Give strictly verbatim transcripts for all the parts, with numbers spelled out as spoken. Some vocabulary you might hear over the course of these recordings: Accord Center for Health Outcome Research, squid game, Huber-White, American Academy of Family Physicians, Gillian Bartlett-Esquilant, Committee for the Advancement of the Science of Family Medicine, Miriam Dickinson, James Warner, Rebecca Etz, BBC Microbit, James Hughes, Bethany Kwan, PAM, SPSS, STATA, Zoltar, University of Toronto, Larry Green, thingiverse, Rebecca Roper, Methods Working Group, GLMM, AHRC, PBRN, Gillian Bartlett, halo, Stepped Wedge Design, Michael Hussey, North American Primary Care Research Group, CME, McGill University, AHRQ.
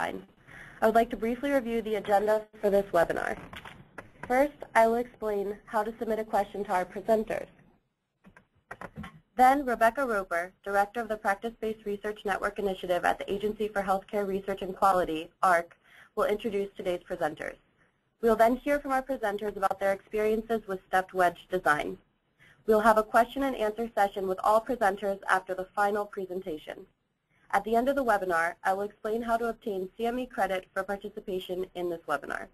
identified. I would like to briefly review the agenda for this webinar. First, I will explain how to submit a question to our presenters. Then Rebecca Roper, Director of the Practice-Based Research Network Initiative at the Agency for Healthcare Research and Quality, A H R C, will introduce today's presenters. We will then hear from our presenters about their experiences with stepped wedge design. We will have a question and answer session with all presenters after the final presentation. At the end of the webinar, I will explain how to obtain C M E credit for participation in this webinar.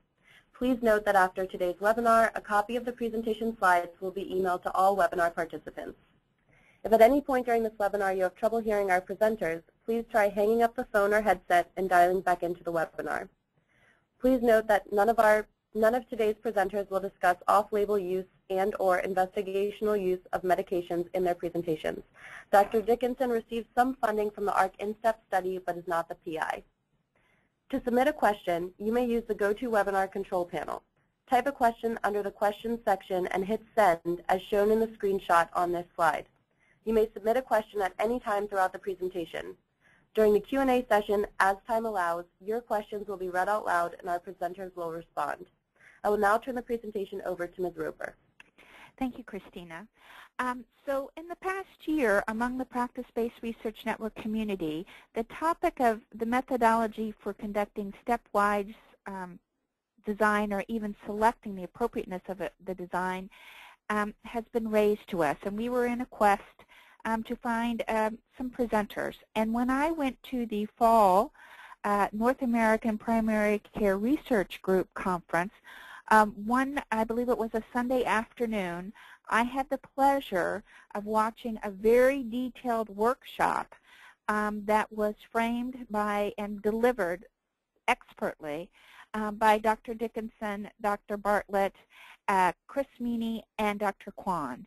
Please note that after today's webinar, a copy of the presentation slides will be emailed to all webinar participants. If at any point during this webinar you have trouble hearing our presenters, please try hanging up the phone or headset and dialing back into the webinar. Please note that none of, our, none of today's presenters will discuss off-label use and or investigational use of medications in their presentations. Doctor Dickinson received some funding from the A H R C INSTEP study but is not the P I. To submit a question, you may use the GoToWebinar control panel. Type a question under the questions section and hit send as shown in the screenshot on this slide. You may submit a question at any time throughout the presentation. During the Q and A session, as time allows, your questions will be read out loud and our presenters will respond. I will now turn the presentation over to Miz Roper. Thank you, Christina. Um, so in the past year, among the Practice-Based Research Network community, the topic of the methodology for conducting stepwise um, design or even selecting the appropriateness of it, the design um, has been raised to us. And we were in a quest um, to find um, some presenters. And when I went to the fall uh, North American Primary Care Research Group conference, Um, one, I believe it was a Sunday afternoon, I had the pleasure of watching a very detailed workshop um, that was framed by and delivered expertly um, by Doctor Dickinson, Doctor Bartlett, uh, Chris Meaney, and Doctor Kwan.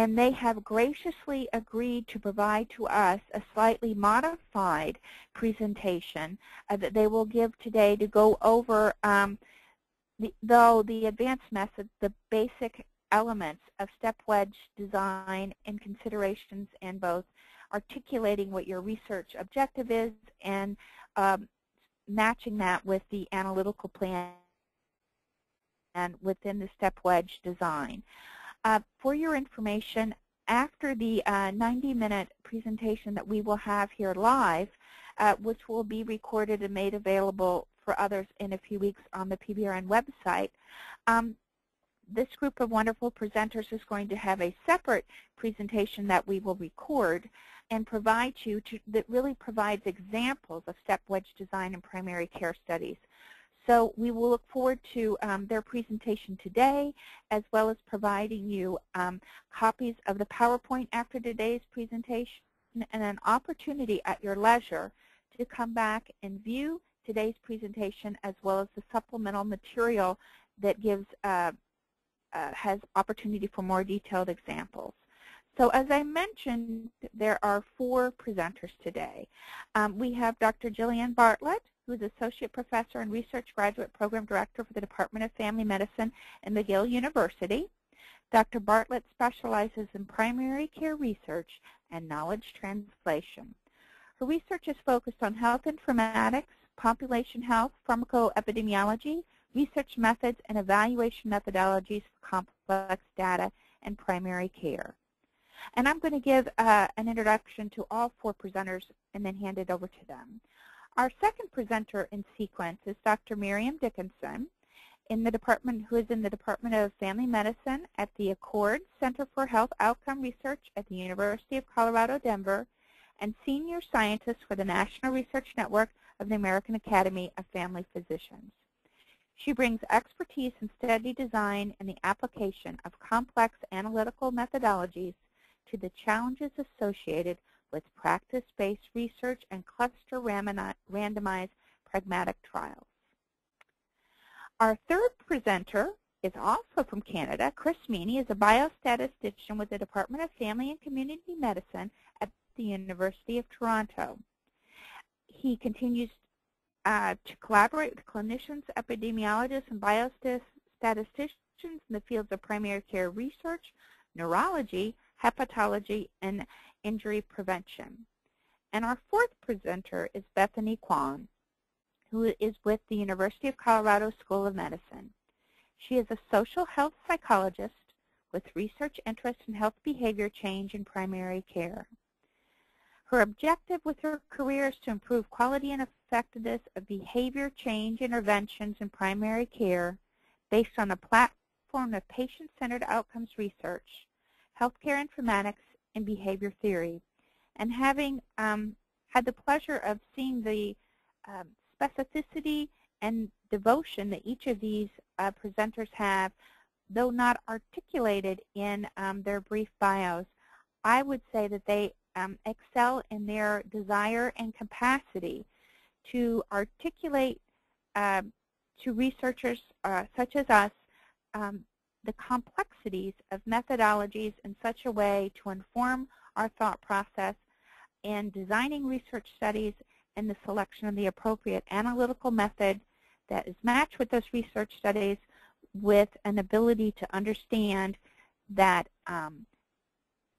And they have graciously agreed to provide to us a slightly modified presentation uh, that they will give today to go over um, The, though the advanced method, the basic elements of step wedge design and considerations in both articulating what your research objective is and um, matching that with the analytical plan and within the step wedge design. Uh, for your information, after the ninety minute uh, presentation that we will have here live, uh, which will be recorded and made available for others in a few weeks on the P B R N website. Um, this group of wonderful presenters is going to have a separate presentation that we will record and provide you to, that really provides examples of step wedge design in primary care studies. So we will look forward to um, their presentation today, as well as providing you um, copies of the PowerPoint after today's presentation and an opportunity at your leisure to come back and view today's presentation, as well as the supplemental material that gives uh, uh, has opportunity for more detailed examples. So as I mentioned, there are four presenters today. Um, we have Doctor Gillian Bartlett, who is Associate Professor and Research Graduate Program Director for the Department of Family Medicine at McGill University. Doctor Bartlett specializes in primary care research and knowledge translation. Her research is focused on health informatics, population health, pharmacoepidemiology, research methods, and evaluation methodologies for complex data and primary care. And I'm going to give uh, an introduction to all four presenters and then hand it over to them. Our second presenter in sequence is Doctor Miriam Dickinson, in the department, who is in the Department of Family Medicine at the Accord Center for Health Outcome Research at the University of Colorado, Denver, and Senior Scientist for the National Research Network of the American Academy of Family Physicians. She brings expertise in study design and the application of complex analytical methodologies to the challenges associated with practice-based research and cluster randomized pragmatic trials. Our third presenter is also from Canada. Chris Meaney is a biostatistician with the Department of Family and Community Medicine at the University of Toronto. He continues uh, to collaborate with clinicians, epidemiologists, and biostatisticians in the fields of primary care research, neurology, hepatology, and injury prevention. And our fourth presenter is Bethany Kwan, who is with the University of Colorado School of Medicine. She is a social health psychologist with research interest in health behavior change in primary care. Her objective with her career is to improve quality and effectiveness of behavior change interventions in primary care based on a platform of patient-centered outcomes research, healthcare informatics, and behavior theory. And having um, had the pleasure of seeing the um, specificity and devotion that each of these uh, presenters have, though not articulated in um, their brief bios, I would say that they um, excel in their desire and capacity to articulate uh, to researchers uh, such as us um, the complexities of methodologies in such a way to inform our thought process in designing research studies and the selection of the appropriate analytical method that is matched with those research studies with an ability to understand that um,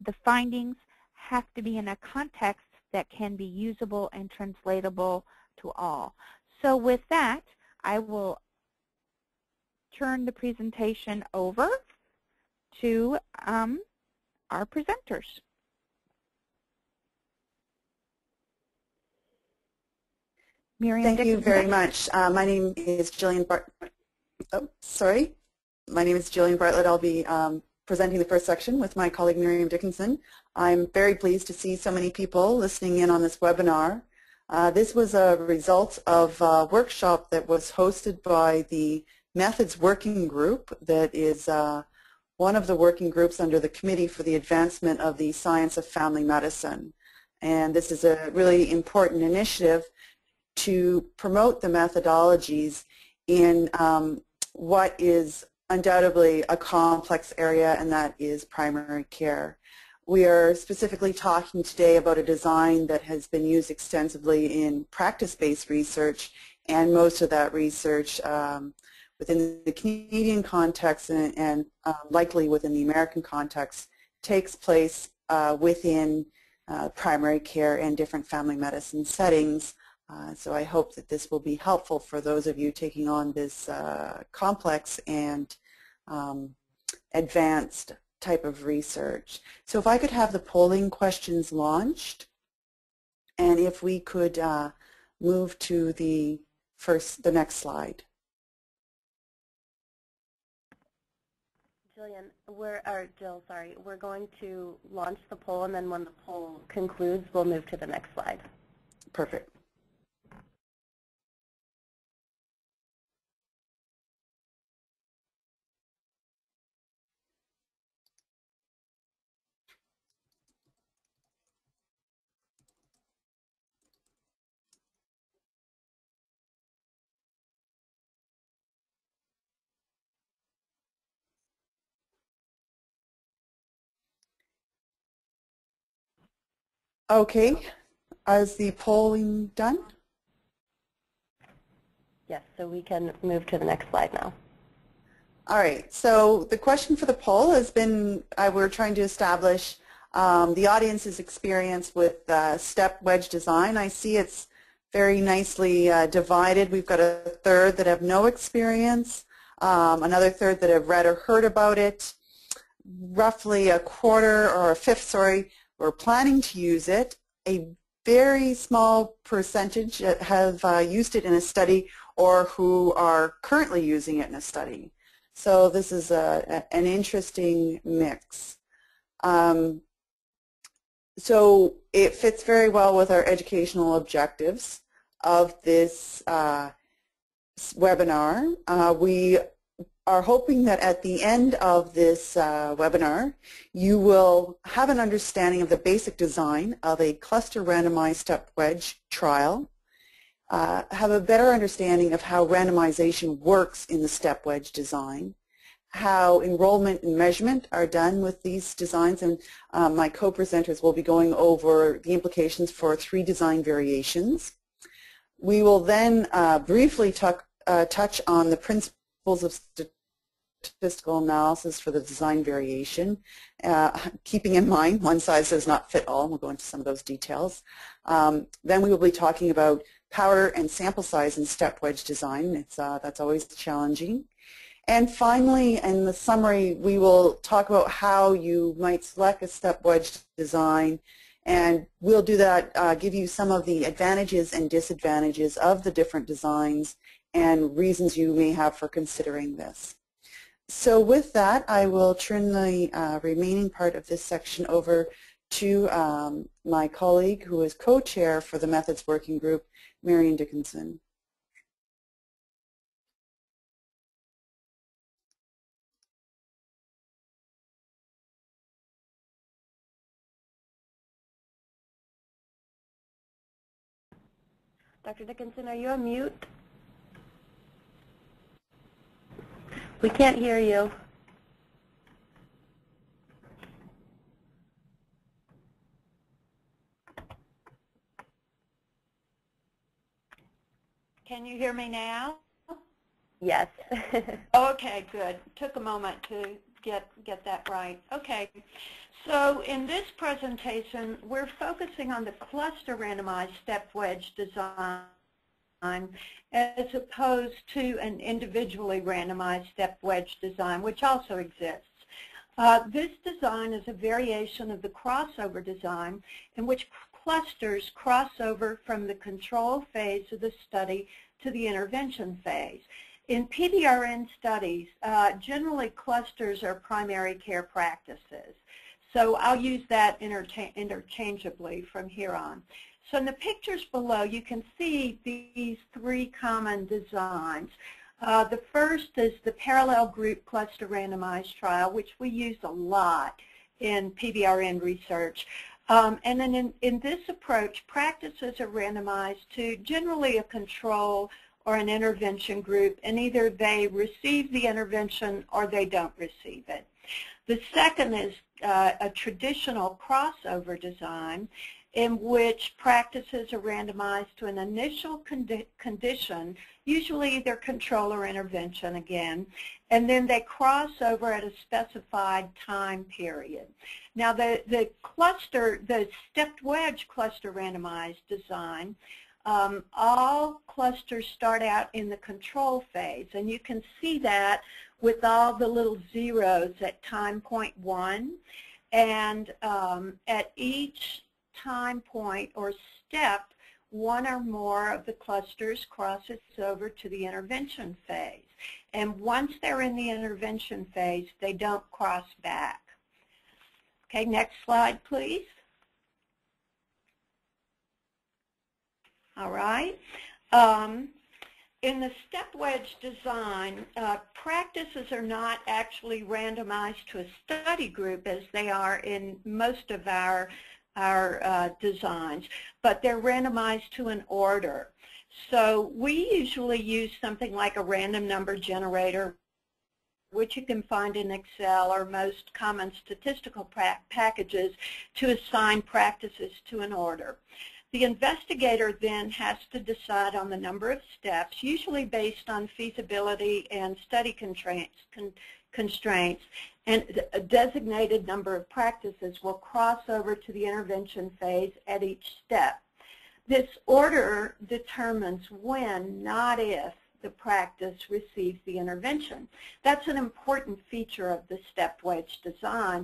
the findings have to be in a context that can be usable and translatable to all. So with that, I will turn the presentation over to um, our presenters. Miriam Thank Dickinson. you very much. Uh, my name is Gillian Bartlett. Oh, sorry. My name is Gillian Bartlett. I'll be um, presenting the first section with my colleague Miriam Dickinson. I'm very pleased to see so many people listening in on this webinar. Uh, this was a result of a workshop that was hosted by the Methods Working Group, that is uh, one of the working groups under the Committee for the Advancement of the Science of Family Medicine. And this is a really important initiative to promote the methodologies in um, what is undoubtedly a complex area, and that is primary care. We are specifically talking today about a design that has been used extensively in practice-based research, and most of that research um, within the Canadian context and, and uh, likely within the American context takes place uh, within uh, primary care and different family medicine settings. Uh, so I hope that this will be helpful for those of you taking on this uh, complex and um, advanced type of research. So if I could have the polling questions launched, and if we could uh, move to the first, the next slide. Jillian, we're, or Jill, sorry, we're going to launch the poll, and then when the poll concludes, we'll move to the next slide. Perfect. Okay, is the polling done? Yes, so we can move to the next slide now. All right, so the question for the poll has been, uh, we're trying to establish um, the audience's experience with uh, step wedge design. I see it's very nicely uh, divided. We've got a third that have no experience, um, another third that have read or heard about it, roughly a quarter or a fifth, sorry, or planning to use it. A very small percentage have uh, used it in a study or who are currently using it in a study. So this is a, an interesting mix. Um, so it fits very well with our educational objectives of this uh, webinar. Uh, we are hoping that at the end of this uh, webinar, you will have an understanding of the basic design of a cluster randomized step wedge trial, uh, have a better understanding of how randomization works in the step wedge design, how enrollment and measurement are done with these designs, and uh, my co-presenters will be going over the implications for three design variations. We will then uh, briefly tuck, uh, touch on the principles of statistical analysis for the design variation, uh, keeping in mind one size does not fit all. We'll go into some of those details. Um, then we will be talking about power and sample size in step wedge design. It's, uh, that's always challenging. And finally, in the summary, we will talk about how you might select a step wedge design, and we'll do that, uh, give you some of the advantages and disadvantages of the different designs and reasons you may have for considering this. So with that, I will turn the uh, remaining part of this section over to um, my colleague who is co-chair for the Methods Working Group, Miriam Dickinson. Doctor Dickinson, are you on mute? We can't hear you. Can you hear me now? Yes. Okay, good. Took a moment to get, get that right. Okay. So in this presentation, we're focusing on the cluster randomized step wedge design as opposed to an individually randomized step wedge design, which also exists. Uh, this design is a variation of the crossover design in which clusters cross over from the control phase of the study to the intervention phase. In P B R N studies, uh, generally clusters are primary care practices. So I'll use that intercha- interchangeably from here on. So in the pictures below, you can see these three common designs. Uh, the first is the parallel group cluster randomized trial, which we use a lot in P B R N research. Um, and then in, in this approach, practices are randomized to generally a control or an intervention group, and either they receive the intervention or they don't receive it. The second is Uh, a traditional crossover design in which practices are randomized to an initial condi condition, usually either control or intervention again, and then they cross over at a specified time period. Now the, the cluster, the stepped wedge cluster randomized design, um, all clusters start out in the control phase, and you can see that with all the little zeros at time point one. And um, at each time point or step, one or more of the clusters crosses over to the intervention phase. And once they're in the intervention phase, they don't cross back. Okay, next slide, please. All right. Um, In the step wedge design, uh, practices are not actually randomized to a study group as they are in most of our, our uh, designs, but they're randomized to an order. So we usually use something like a random number generator, which you can find in Excel or most common statistical packages, to assign practices to an order. The investigator then has to decide on the number of steps, usually based on feasibility and study constraints, and a designated number of practices will cross over to the intervention phase at each step. This order determines when, not if, the practice receives the intervention. That's an important feature of the step wedge design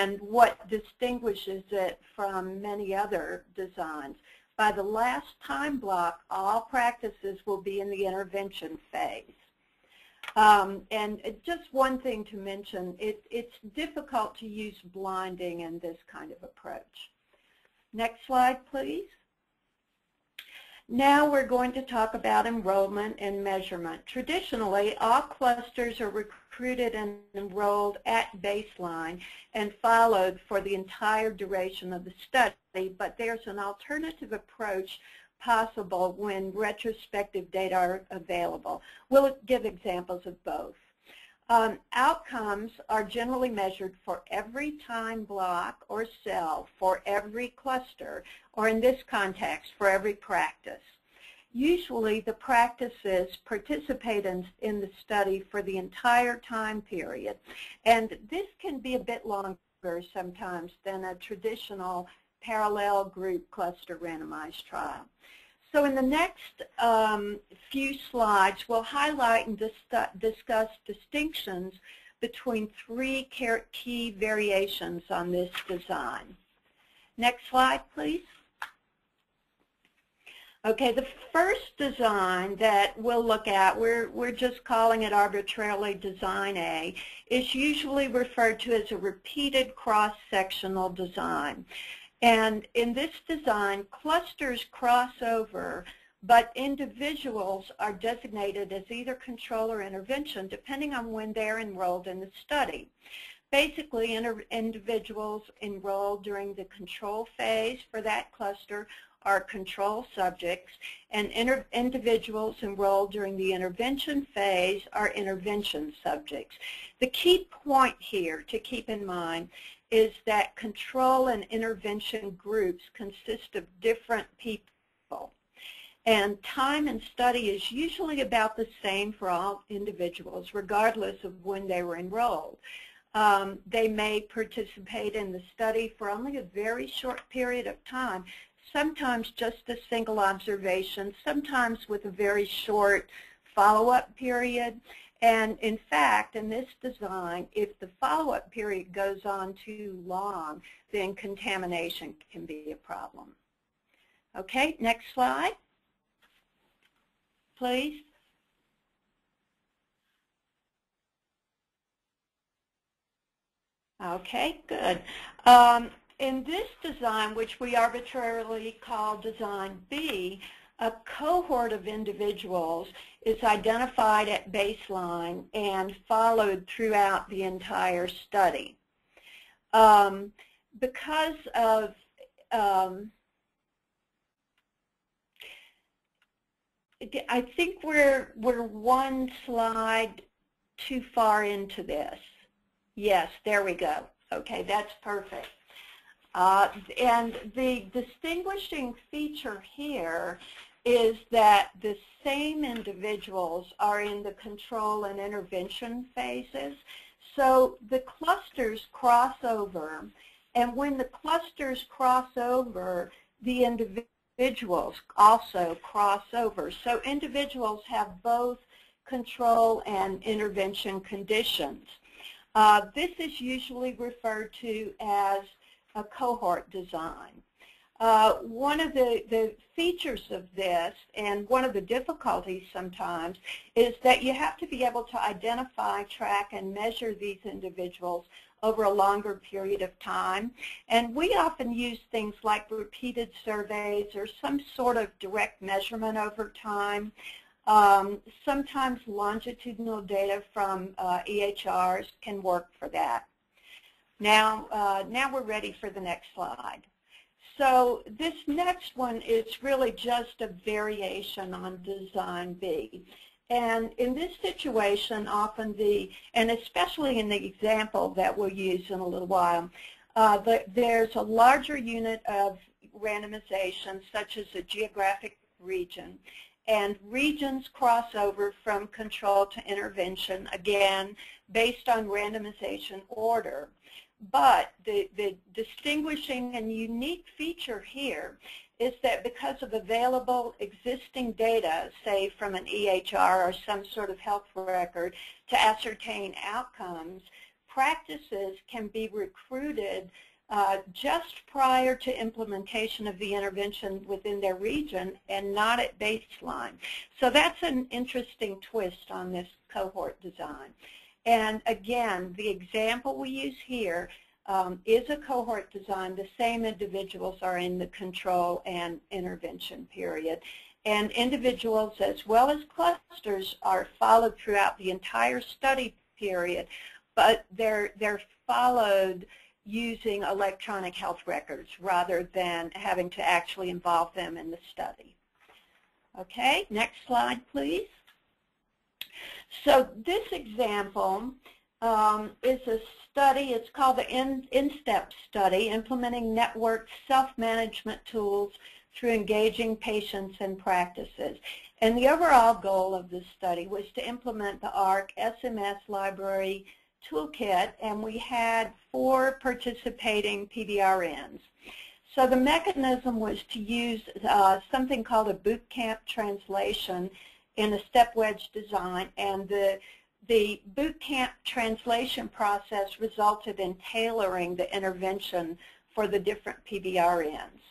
and what distinguishes it from many other designs. By the last time block, all practices will be in the intervention phase. Um, and just one thing to mention, it, it's difficult to use blinding in this kind of approach. Next slide, please. Now we're going to talk about enrollment and measurement. Traditionally, all clusters are recruited and enrolled at baseline and followed for the entire duration of the study, but there's an alternative approach possible when retrospective data are available. We'll give examples of both. Um, outcomes are generally measured for every time block or cell, for every cluster, or in this context, for every practice. Usually the practices participate in, in the study for the entire time period, and this can be a bit longer sometimes than a traditional parallel group cluster randomized trial. So in the next um, few slides, we'll highlight and dis discuss distinctions between three key variations on this design. Next slide, please. Okay, the first design that we'll look at, we're, we're just calling it arbitrarily Design A, is usually referred to as a repeated cross-sectional design. And in this design, clusters cross over, but individuals are designated as either control or intervention, depending on when they're enrolled in the study. Basically, individuals enrolled during the control phase for that cluster are control subjects, and individuals enrolled during the intervention phase are intervention subjects. The key point here to keep in mind is that control and intervention groups consist of different people, and time in study is usually about the same for all individuals, regardless of when they were enrolled. Um, they may participate in the study for only a very short period of time, sometimes just a single observation, sometimes with a very short follow-up period. And in fact, in this design, if the follow-up period goes on too long, then contamination can be a problem. Okay, next slide, please. Okay, good. Um, In this design, which we arbitrarily call Design B, a cohort of individuals is identified at baseline and followed throughout the entire study. Um, because of um, I think we're we're one slide too far into this. Yes, there we go. Okay, that's perfect. Uh, and the distinguishing feature here is that the same individuals are in the control and intervention phases. So the clusters cross over, and when the clusters cross over, the individuals also cross over. So individuals have both control and intervention conditions. Uh, this is usually referred to as a cohort design. Uh, one of the, the features of this, and one of the difficulties sometimes, is that you have to be able to identify, track, and measure these individuals over a longer period of time. And we often use things like repeated surveys or some sort of direct measurement over time. Um, sometimes longitudinal data from uh, E H Rs can work for that. Now, uh, now we're ready for the next slide. So this next one is really just a variation on Design B. And in this situation, often the, and especially in the example that we'll use in a little while, uh, the, there's a larger unit of randomization, such as a geographic region. And regions cross over from control to intervention, again, based on randomization order. But the, the distinguishing and unique feature here is that because of available existing data, say from an E H R or some sort of health record, to ascertain outcomes, practices can be recruited uh, just prior to implementation of the intervention within their region and not at baseline. So that's an interesting twist on this cohort design. And again, the example we use here um, is a cohort design. The same individuals are in the control and intervention period. And individuals as well as clusters are followed throughout the entire study period, but they're, they're followed using electronic health records rather than having to actually involve them in the study. Okay, next slide, please. So this example um, is a study, it's called the INSTEP study, Implementing Networked Self-Management Tools through engaging patients and practices. And the overall goal of this study was to implement the A H R C S M S library toolkit, and we had four participating P B R Ns. So the mechanism was to use uh, something called a boot camp translation in a step wedge design, and the the boot camp translation process resulted in tailoring the intervention for the different P B R Ns.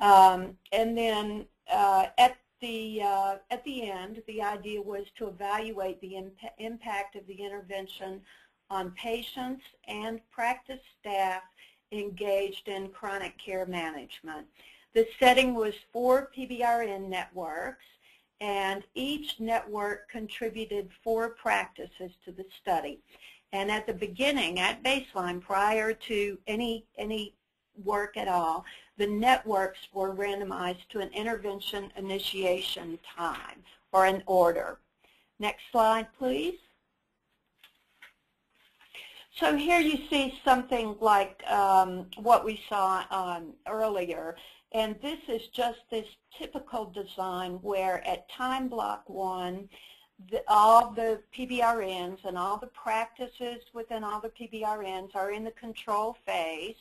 Um, and then uh, at the uh, at the end, the idea was to evaluate the imp impact of the intervention on patients and practice staff engaged in chronic care management. The setting was four P B R N networks, and each network contributed four practices to the study. And at the beginning, at baseline, prior to any, any work at all, the networks were randomized to an intervention initiation time or an order. Next slide, please. So here you see something like um, what we saw um, earlier, and this is just this typical design where at time block one, the, all the P B R Ns and all the practices within all the P B R Ns are in the control phase.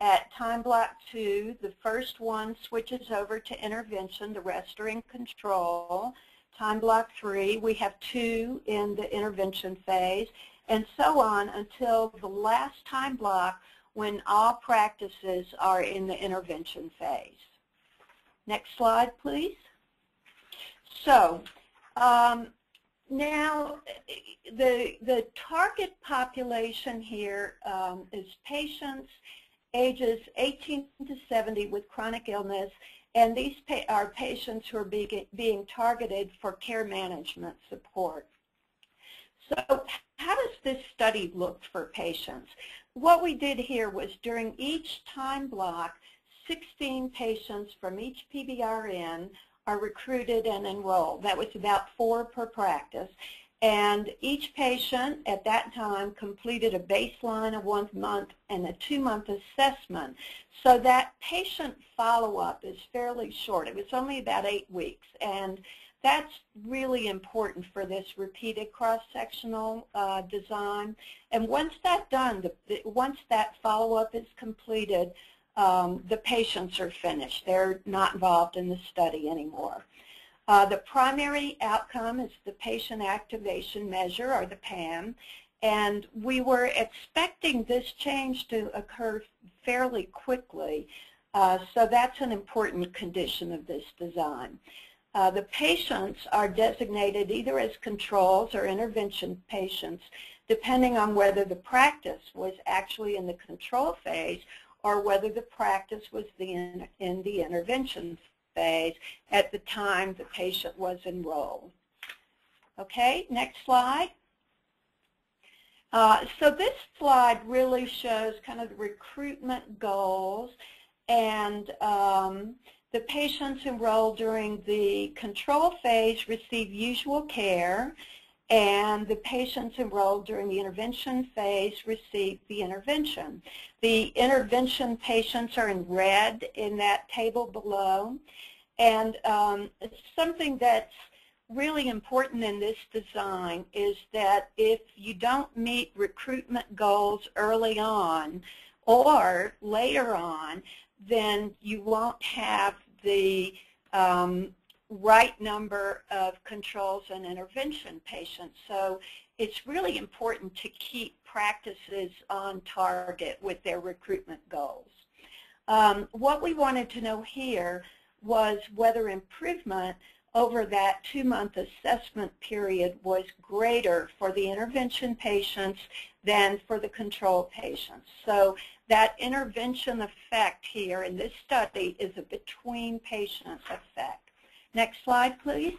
At time block two, the first one switches over to intervention, the rest are in control. Time block three, we have two in the intervention phase, and so on until the last time block when all practices are in the intervention phase. Next slide, please. So um, now the, the target population here um, is patients ages eighteen to seventy with chronic illness, and these pa are patients who are be being targeted for care management support. So how does this study look for patients? What we did here was during each time block, sixteen patients from each P B R N are recruited and enrolled. That was about four per practice. And each patient at that time completed a baseline, a one month, and a two month assessment. So that patient follow-up is fairly short. It was only about eight weeks. And that's really important for this repeated cross-sectional uh, design. And once that's done, the, the, once that follow-up is completed, um, the patients are finished. They're not involved in the study anymore. Uh, the primary outcome is the patient activation measure, or the P A M, and we were expecting this change to occur fairly quickly, uh, so that's an important condition of this design. Uh, the patients are designated either as controls or intervention patients, depending on whether the practice was actually in the control phase or whether the practice was the in, in the intervention phase at the time the patient was enrolled. Okay, next slide. Uh, so this slide really shows kind of the recruitment goals, and um, the patients enrolled during the control phase receive usual care, and the patients enrolled during the intervention phase receive the intervention. The intervention patients are in red in that table below, and um, something that's really important in this design is that if you don't meet recruitment goals early on or later on, then you won't have the um, right number of controls and intervention patients. So it's really important to keep practices on target with their recruitment goals. Um, what we wanted to know here was whether improvement over that two-month assessment period was greater for the intervention patients than for the control patients. So that intervention effect here in this study is a between-patient effect. Next slide, please.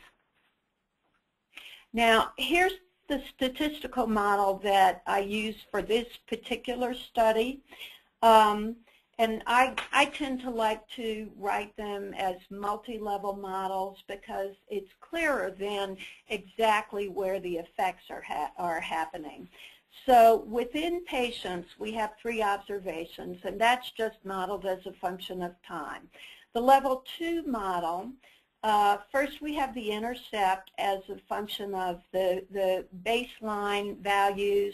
Now, here's the statistical model that I use for this particular study. Um, And I, I tend to like to write them as multi-level models because it's clearer than exactly where the effects are, ha are happening. So within patients, we have three observations, and that's just modeled as a function of time. The level two model, uh, first we have the intercept as a function of the, the baseline values,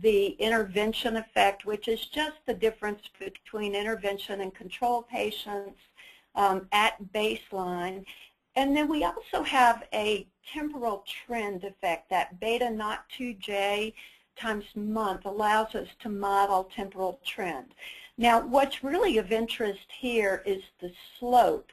the intervention effect, which is just the difference between intervention and control patients um, at baseline. And then we also have a temporal trend effect. That beta naught two J times month allows us to model temporal trend. Now, what's really of interest here is the slope.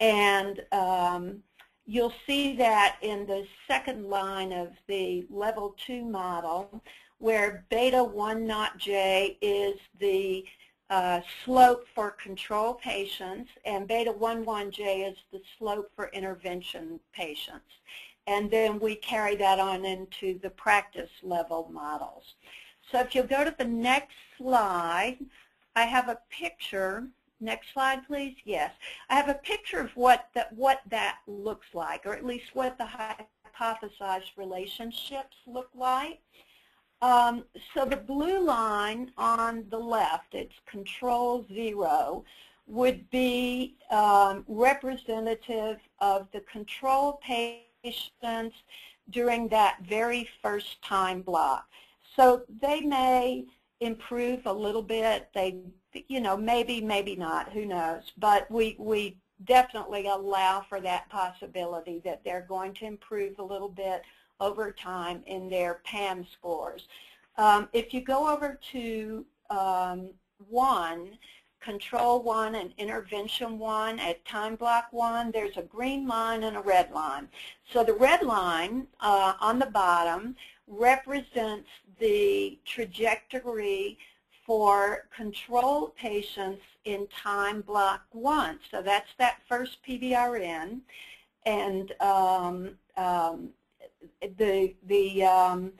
And um, you'll see that in the second line of the level two model, where beta one naught J is the uh, slope for control patients, and beta one one J is the slope for intervention patients. And then we carry that on into the practice level models. So if you'll go to the next slide, I have a picture. Next slide, please. Yes. I have a picture of what that, what that looks like, or at least what the hypothesized relationships look like. Um, so the blue line on the left, it's control zero, would be um, representative of the control patients during that very first time block. So they may improve a little bit. They, you know, maybe, maybe not, who knows. But we, we definitely allow for that possibility that they're going to improve a little bit over time in their P A M scores. Um, if you go over to um, one, control one and intervention one at time block one, there's a green line and a red line. So the red line uh, on the bottom represents the trajectory for control patients in time block one. So that's that first P B R N, and um, um, The, the um,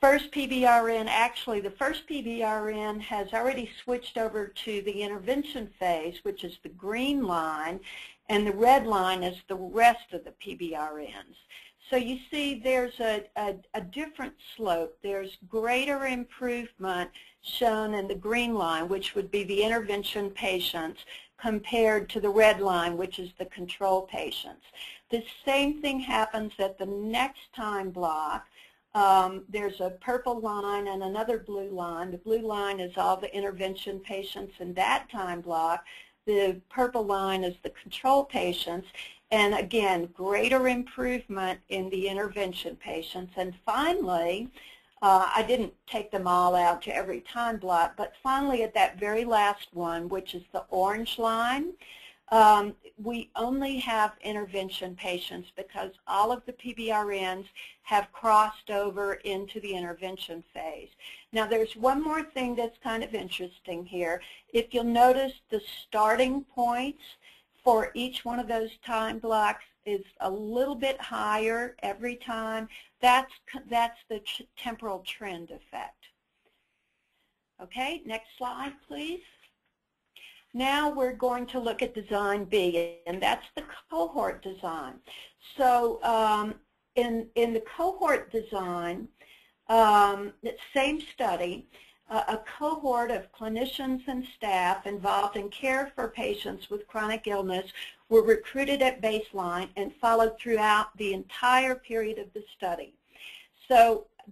first P B R N, actually the first P B R N has already switched over to the intervention phase, which is the green line, and the red line is the rest of the P B R Ns. So you see there's a, a, a different slope. There's greater improvement shown in the green line, which would be the intervention patients, compared to the red line, which is the control patients. The same thing happens at the next time block. Um, there's a purple line and another blue line. The blue line is all the intervention patients in that time block. The purple line is the control patients. And again, greater improvement in the intervention patients. And finally, Uh, I didn't take them all out to every time block, but finally at that very last one, which is the orange line, um, we only have intervention patients because all of the P B R Ns have crossed over into the intervention phase. Now there's one more thing that's kind of interesting here. If you'll notice, the starting points for each one of those time blocks is a little bit higher every time. That's, that's the temporal trend effect. Okay, next slide, please. Now we're going to look at design B, and that's the cohort design. So um, in, in the cohort design, um, the same study, uh, a cohort of clinicians and staff involved in care for patients with chronic illness were recruited at baseline and followed throughout the entire period of the study. So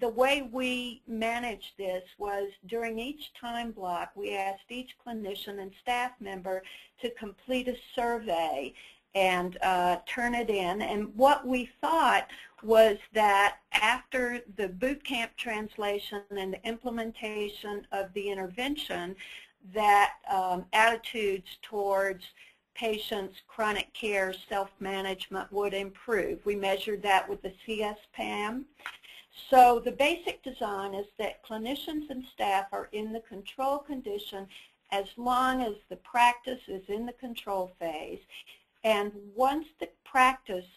the way we managed this was during each time block, we asked each clinician and staff member to complete a survey and uh, turn it in. And what we thought was that after the boot camp translation and the implementation of the intervention, that um, attitudes towards patients' chronic care self-management would improve. We measured that with the C S P A M. So the basic design is that clinicians and staff are in the control condition as long as the practice is in the control phase. And once the practice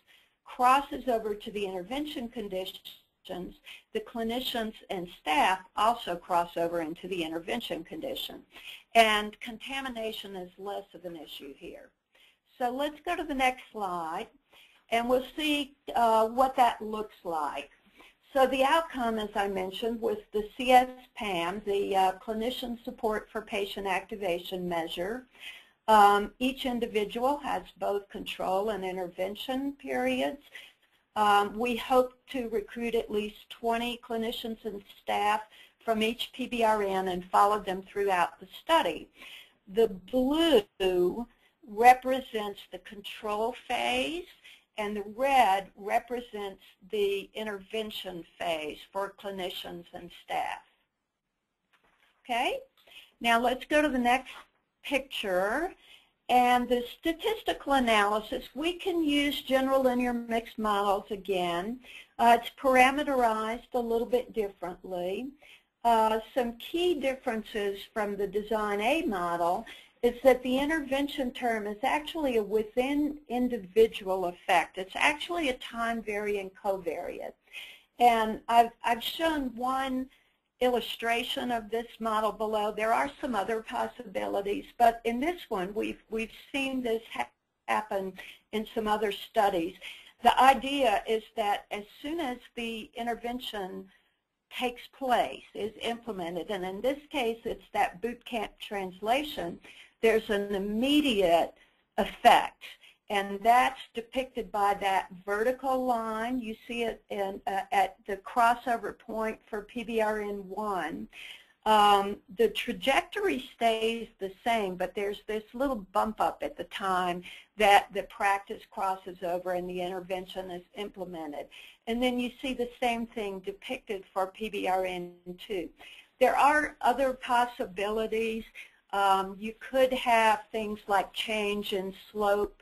crosses over to the intervention conditions, the clinicians and staff also cross over into the intervention condition. And contamination is less of an issue here. So let's go to the next slide, and we'll see uh, what that looks like. So the outcome, as I mentioned, was the C S P A M, the uh, Clinician Support for Patient Activation measure. Um, each individual has both control and intervention periods. Um, we hope to recruit at least twenty clinicians and staff from each P B R N and follow them throughout the study. The blue represents the control phase, and the red represents the intervention phase for clinicians and staff. Okay, now let's go to the next picture. And the statistical analysis, we can use general linear mixed models again. Uh, it's parameterized a little bit differently. Uh, some key differences from the Design A model is that the intervention term is actually a within individual effect. It's actually a time-varying covariate. And I've, I've shown one illustration of this model below. There are some other possibilities, but in this one, we've, we've seen this ha- happen in some other studies. The idea is that as soon as the intervention takes place, is implemented, and in this case, it's that boot camp translation, there's an immediate effect. And that's depicted by that vertical line. You see it in, uh, at the crossover point for P B R N one. Um, the trajectory stays the same, but there's this little bump up at the time that the practice crosses over and the intervention is implemented. And then you see the same thing depicted for P B R N two. There are other possibilities. Um, you could have things like change in slope.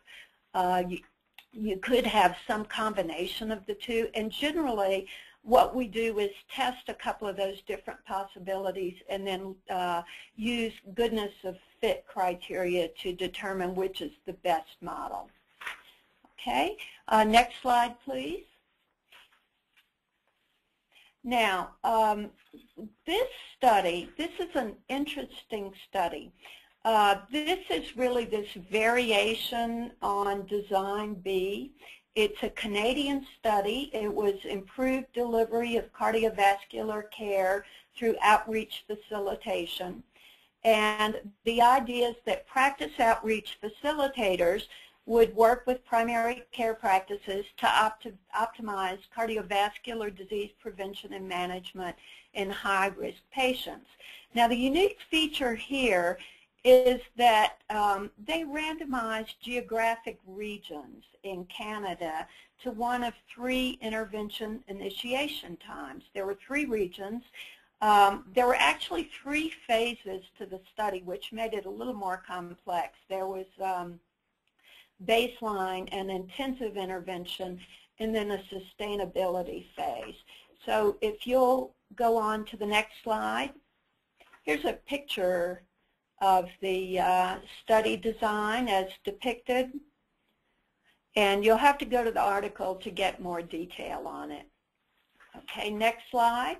Uh, you, you could have some combination of the two, and generally what we do is test a couple of those different possibilities and then uh, use goodness of fit criteria to determine which is the best model. Okay, uh, next slide please. Now, um, this study, this is an interesting study. Uh, this is really this variation on Design B. It's a Canadian study. It was improved delivery of cardiovascular care through outreach facilitation. And the idea is that practice outreach facilitators would work with primary care practices to opt optimize cardiovascular disease prevention and management in high-risk patients. Now, the unique feature here is that um, they randomized geographic regions in Canada to one of three intervention initiation times. There were three regions. Um, there were actually three phases to the study, which made it a little more complex. There was um, baseline and intensive intervention, and then a sustainability phase. So if you'll go on to the next slide, here's a picture of the uh, study design as depicted, and you'll have to go to the article to get more detail on it. Okay, next slide.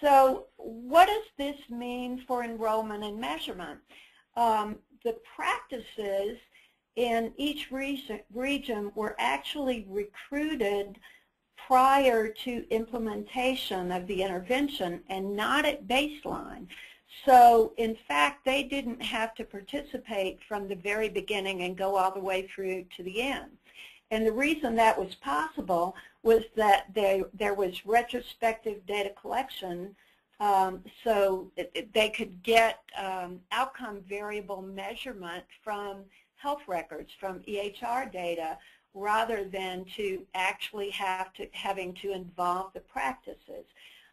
So what does this mean for enrollment and measurement? Um, the practices in each region were actually recruited prior to implementation of the intervention and not at baseline. So, in fact, they didn't have to participate from the very beginning and go all the way through to the end. And the reason that was possible was that they, there was retrospective data collection, um, so it, it, they could get um, outcome variable measurement from health records, from E H R data, rather than to actually have to, having to involve the practices.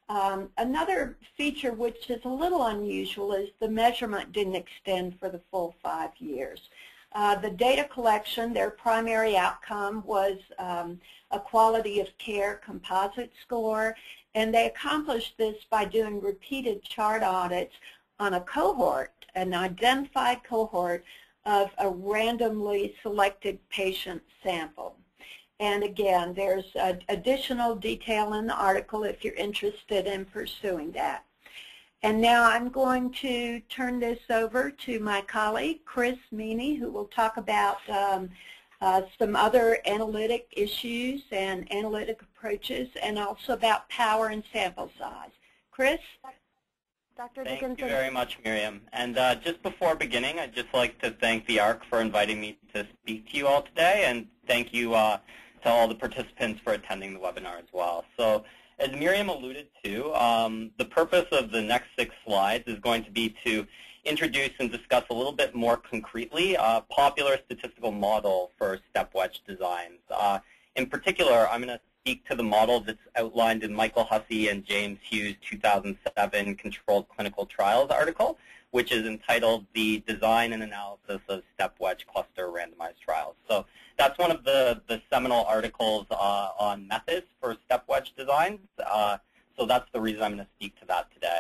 Um, another feature which is a little unusual is the measurement didn't extend for the full five years. Uh, the data collection, their primary outcome was um, a quality of care composite score, and they accomplished this by doing repeated chart audits on a cohort, an identified cohort of a randomly selected patient sample. And again, there's uh, additional detail in the article if you're interested in pursuing that. And now I'm going to turn this over to my colleague, Chris Meaney, who will talk about um, uh, some other analytic issues and analytic approaches, and also about power and sample size. Chris? Doctor Dickinson. Thank you very much, Miriam. And uh, just before beginning, I'd just like to thank the A H R C for inviting me to speak to you all today, and thank you uh, to all the participants for attending the webinar as well. So, as Miriam alluded to, um, the purpose of the next six slides is going to be to introduce and discuss a little bit more concretely a popular statistical model for step wedge designs. Uh, in particular, I'm going to speak to the model that's outlined in Michael Hussey and James Hughes' two thousand seven Controlled Clinical Trials article, which is entitled The Design and Analysis of Step Wedge Cluster Randomized Trials. So that's one of the, the seminal articles uh, on methods for step wedge designs. Uh, so that's the reason I'm going to speak to that today.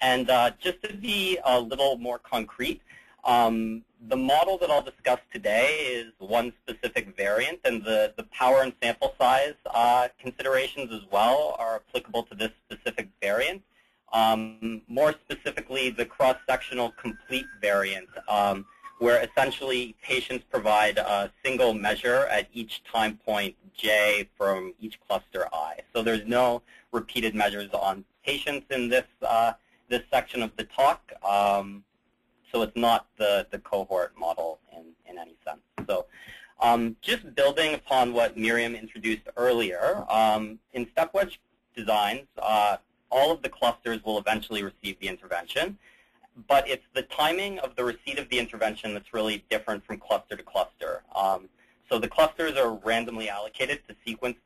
And uh, just to be a little more concrete, um, the model that I'll discuss today is one specific variant, and the, the power and sample size uh, considerations as well are applicable to this specific variant. Um, more specifically, the cross-sectional complete variant, um, where essentially patients provide a single measure at each time point J from each cluster I. So there's no repeated measures on patients in this uh, this section of the talk, um, so it's not the, the cohort model in, in any sense. So um, just building upon what Miriam introduced earlier, um, in step wedge designs, uh, all of the clusters will eventually receive the intervention, but it's the timing of the receipt of the intervention that's really different from cluster to cluster. Um, so the clusters are randomly allocated to sequences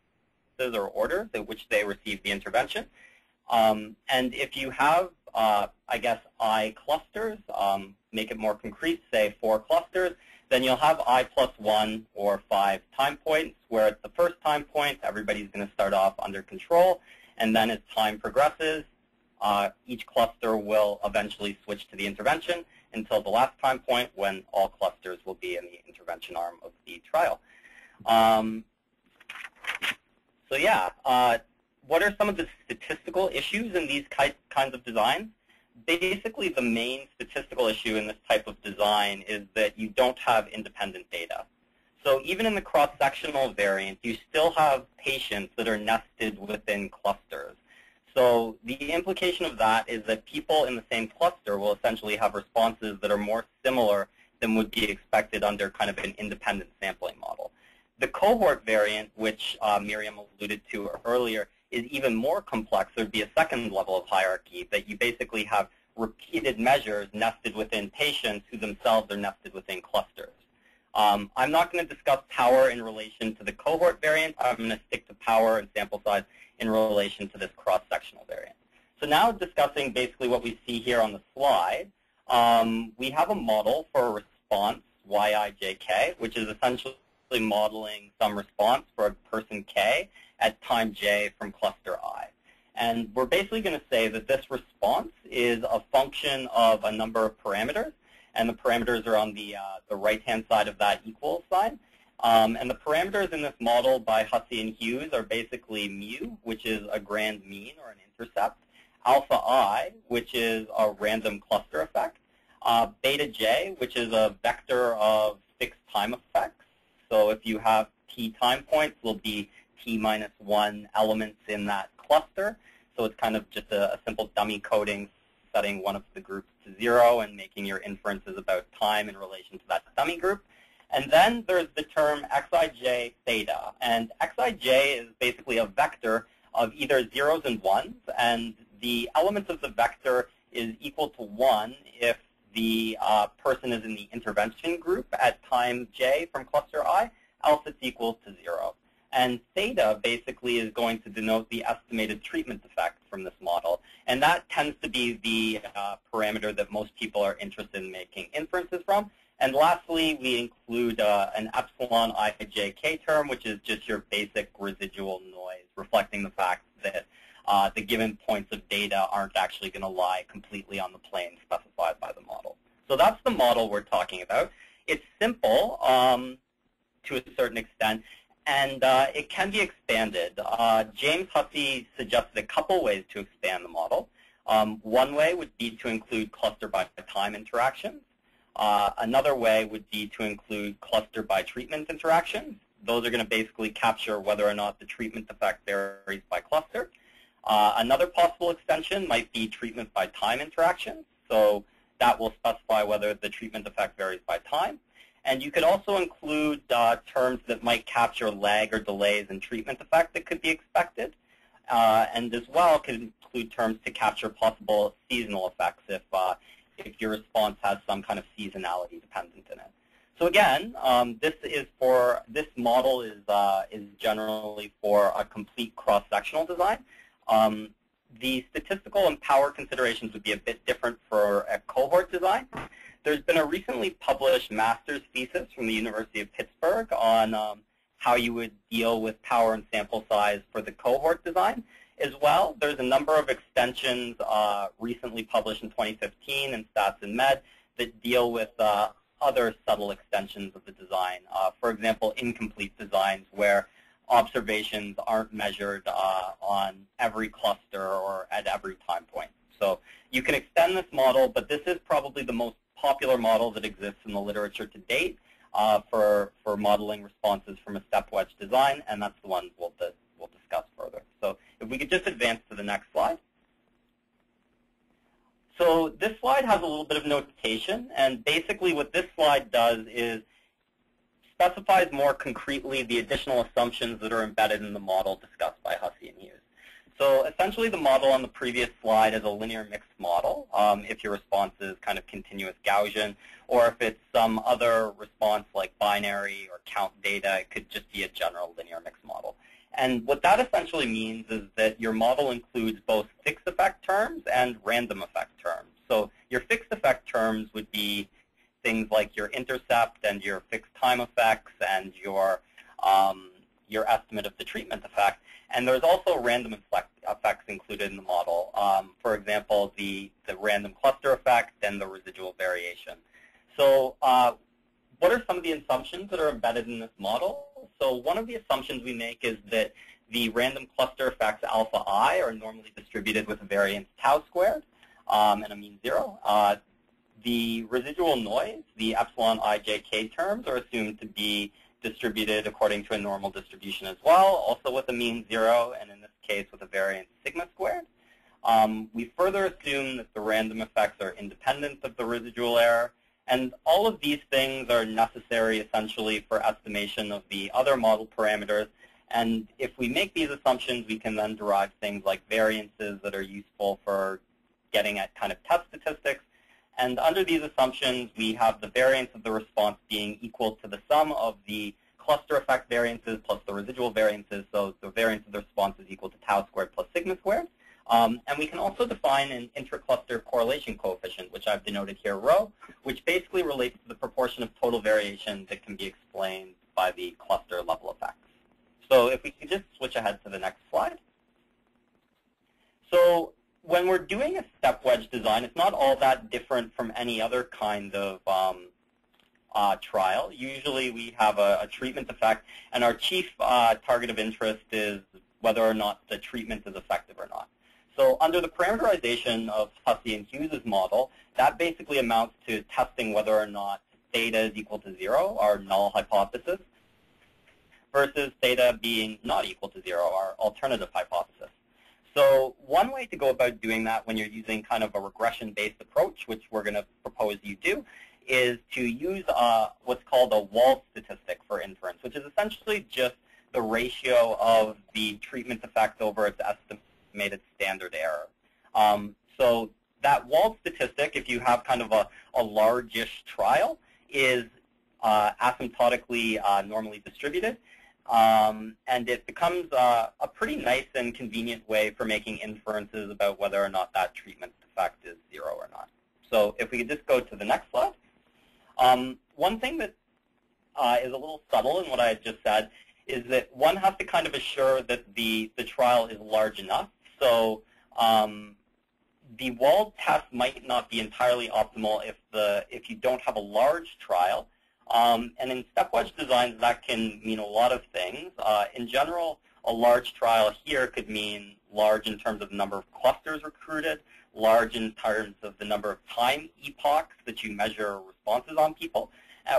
or orders at which they receive the intervention. Um, and if you have, uh, I guess, I clusters, um, make it more concrete, say four clusters, then you'll have I plus one or five time points, where at the first time point, everybody's going to start off under control, and then as time progresses, uh, each cluster will eventually switch to the intervention until the last time point when all clusters will be in the intervention arm of the trial. Um, so yeah. Uh, What are some of the statistical issues in these ki kinds of designs? Basically, the main statistical issue in this type of design is that you don't have independent data. So even in the cross-sectional variant, you still have patients that are nested within clusters. So the implication of that is that people in the same cluster will essentially have responses that are more similar than would be expected under kind of an independent sampling model. The cohort variant, which uh, Miriam alluded to earlier, is even more complex. There'd be a second level of hierarchy that you basically have repeated measures nested within patients who themselves are nested within clusters. Um, I'm not going to discuss power in relation to the cohort variant. I'm going to stick to power and sample size in relation to this cross-sectional variant. So now discussing basically what we see here on the slide, um, we have a model for a response, Y I J K, which is essentially modeling some response for a person K at time J from cluster I. And we're basically going to say that this response is a function of a number of parameters, and the parameters are on the, uh, the right-hand side of that equal sign. Um, and the parameters in this model by Hussey and Hughes are basically mu, which is a grand mean or an intercept, alpha I, which is a random cluster effect, uh, beta j, which is a vector of fixed time effects. So if you have t time points, will be T minus one elements in that cluster. So it's kind of just a, a simple dummy coding, setting one of the groups to zero and making your inferences about time in relation to that dummy group. And then there's the term Xij theta. And Xij is basically a vector of either zeros and ones. And the elements of the vector is equal to one if the uh, person is in the intervention group at time J from cluster I, else it's equal to zero. And theta basically is going to denote the estimated treatment effect from this model. And that tends to be the uh, parameter that most people are interested in making inferences from. And lastly, we include uh, an epsilon I J K term, which is just your basic residual noise, reflecting the fact that uh, the given points of data aren't actually going to lie completely on the plane specified by the model. So that's the model we're talking about. It's simple um, to a certain extent. And uh, it can be expanded. Uh, James Hussey suggested a couple ways to expand the model. Um, one way would be to include cluster by time interactions. Uh, another way would be to include cluster by treatment interactions. Those are going to basically capture whether or not the treatment effect varies by cluster. Uh, another possible extension might be treatment by time interaction. So that will specify whether the treatment effect varies by time. And you could also include uh, terms that might capture lag or delays in treatment effect that could be expected. Uh, and as well could include terms to capture possible seasonal effects if, uh, if your response has some kind of seasonality dependent in it. So again, um, this is for this model is uh, is generally for a complete cross-sectional design. Um, the statistical and power considerations would be a bit different for a cohort design. There's been a recently published master's thesis from the University of Pittsburgh on um, how you would deal with power and sample size for the cohort design. As well, there's a number of extensions uh, recently published in twenty fifteen in Stats and Med that deal with uh, other subtle extensions of the design. Uh, for example, incomplete designs where observations aren't measured uh, on every cluster or at every time point. So you can extend this model, but this is probably the most popular model that exists in the literature to date uh, for, for modeling responses from a step-wedge design, and that's the one we'll, di we'll discuss further. So if we could just advance to the next slide. So this slide has a little bit of notation, and basically what this slide does is specifies more concretely the additional assumptions that are embedded in the model discussed by Hussey and Hughes. So essentially the model on the previous slide is a linear mixed model, um, if your response is kind of continuous Gaussian, or if it's some other response like binary or count data, it could just be a general linear mixed model. And what that essentially means is that your model includes both fixed effect terms and random effect terms. So your fixed effect terms would be things like your intercept and your fixed time effects and your, um, your estimate of the treatment effect. And there's also random effect effects included in the model. Um, for example, the, the random cluster effect and the residual variation. So uh, what are some of the assumptions that are embedded in this model? So one of the assumptions we make is that the random cluster effects alpha I are normally distributed with a variance tau squared um, and a mean zero. Uh, the residual noise, the epsilon I J K terms, are assumed to be distributed according to a normal distribution as well, also with a mean zero, and in this case with a variance sigma squared. Um, we further assume that the random effects are independent of the residual error. And all of these things are necessary essentially for estimation of the other model parameters. And if we make these assumptions, we can then derive things like variances that are useful for getting at kind of test statistics. And under these assumptions, we have the variance of the response being equal to the sum of the cluster effect variances plus the residual variances. So the variance of the response is equal to tau squared plus sigma squared. Um, and we can also define an intracluster correlation coefficient, which I've denoted here rho, which basically relates to the proportion of total variation that can be explained by the cluster level effects. So if we could just switch ahead to the next slide. So when we're doing a step wedge design, it's not all that different from any other kind of um, uh, trial. Usually we have a, a treatment effect, and our chief uh, target of interest is whether or not the treatment is effective or not. So under the parameterization of Hussey and Hughes' model, that basically amounts to testing whether or not theta is equal to zero, our null hypothesis, versus theta being not equal to zero, our alternative hypothesis. So one way to go about doing that when you're using kind of a regression-based approach, which we're going to propose you do, is to use uh, what's called a Wald statistic for inference, which is essentially just the ratio of the treatment effect over its estimate made its standard error. Um, so that Wald statistic, if you have kind of a, a largish trial, is uh, asymptotically uh, normally distributed. Um, and it becomes uh, a pretty nice and convenient way for making inferences about whether or not that treatment effect is zero or not. So if we could just go to the next slide. Um, one thing that uh, is a little subtle in what I had just said is that one has to kind of assure that the, the trial is large enough. So um, the Wald test might not be entirely optimal if the if you don't have a large trial. Um, and in step-wedge designs, that can mean a lot of things. Uh, in general, a large trial here could mean large in terms of the number of clusters recruited, large in terms of the number of time epochs that you measure responses on people,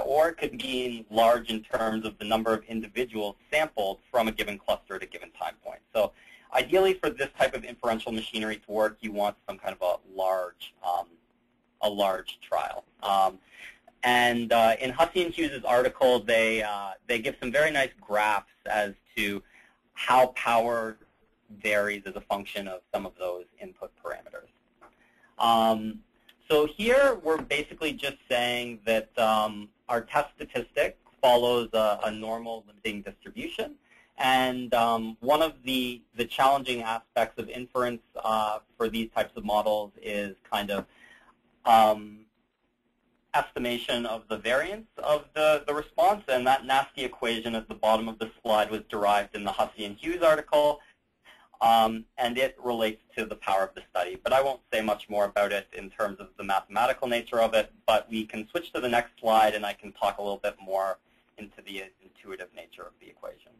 or it could mean large in terms of the number of individuals sampled from a given cluster at a given time point. So Ideally, for this type of inferential machinery to work, you want some kind of a large, um, a large trial. Um, and uh, in Hussey and Hughes' article, they uh, they give some very nice graphs as to how power varies as a function of some of those input parameters. Um, so here, we're basically just saying that um, our test statistic follows a, a normal limiting distribution. And um, one of the, the challenging aspects of inference uh, for these types of models is kind of um, estimation of the variance of the, the response. And that nasty equation at the bottom of the slide was derived in the Hussey and Hughes article. Um, and it relates to the power of the study. But I won't say much more about it in terms of the mathematical nature of it. But we can switch to the next slide, and I can talk a little bit more into the intuitive nature of the equation.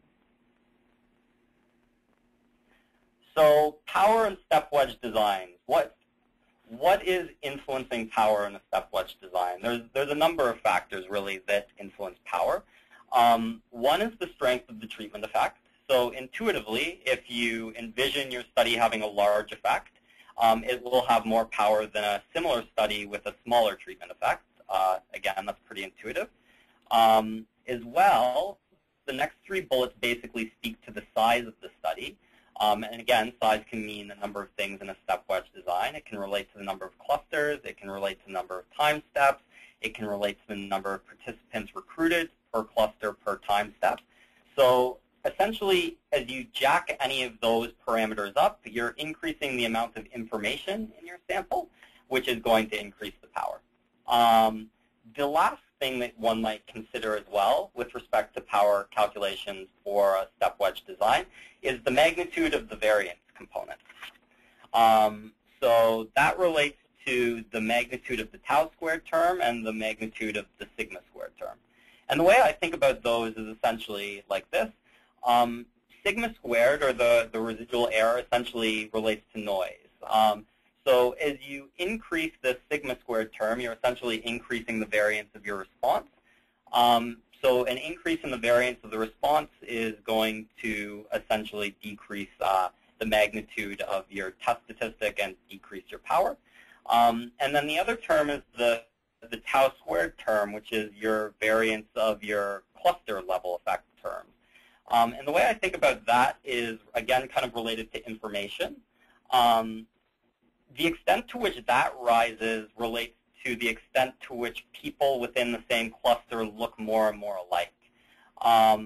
So power and step wedge designs. What, what is influencing power in a step wedge design? There's, there's a number of factors, really, that influence power. Um, one is the strength of the treatment effect. So intuitively, if you envision your study having a large effect, um, it will have more power than a similar study with a smaller treatment effect. Uh, again, that's pretty intuitive. Um, as well, the next three bullets basically speak to the size of the study. Um, and again, size can mean a number of things in a step wedge design. It can relate to the number of clusters. It can relate to the number of time steps. It can relate to the number of participants recruited per cluster per time step. So essentially, as you jack any of those parameters up, you're increasing the amount of information in your sample, which is going to increase the power. Um, the last thing that one might consider as well with respect to power calculations for a step wedge design is the magnitude of the variance component. Um, so that relates to the magnitude of the tau squared term and the magnitude of the sigma squared term. And the way I think about those is essentially like this. Um, sigma squared, or the, the residual error, essentially relates to noise. Um, So as you increase the sigma squared term, you're essentially increasing the variance of your response. Um, so an increase in the variance of the response is going to essentially decrease uh, the magnitude of your test statistic and decrease your power. Um, and then the other term is the, the tau squared term, which is your variance of your cluster level effect term. Um, and the way I think about that is, again, kind of related to information. Um, The extent to which that rises relates to the extent to which people within the same cluster look more and more alike. Um,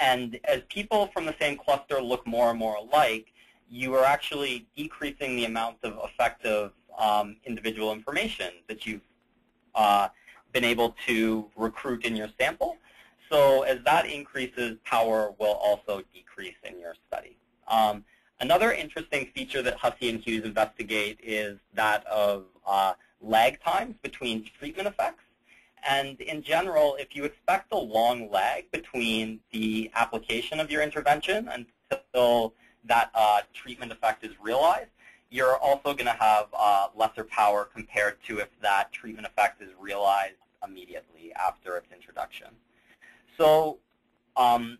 and as people from the same cluster look more and more alike, you are actually decreasing the amount of effective um, individual information that you've uh, been able to recruit in your sample. So as that increases, power will also decrease in your study. Um, Another interesting feature that Hussey and Hughes investigate is that of uh, lag times between treatment effects. And in general, if you expect a long lag between the application of your intervention until that uh, treatment effect is realized, you're also going to have uh, lesser power compared to if that treatment effect is realized immediately after its introduction. So um,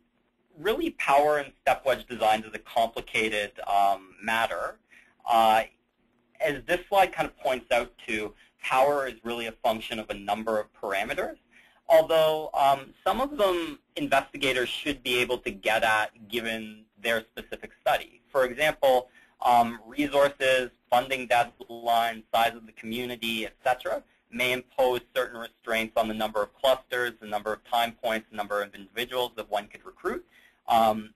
really, power in step wedge designs is a complicated um, matter. Uh, as this slide kind of points out to, power is really a function of a number of parameters, although um, some of them investigators should be able to get at given their specific study. For example, um, resources, funding deadlines, size of the community, et cetera, may impose certain restraints on the number of clusters, the number of time points, the number of individuals that one could recruit. Um,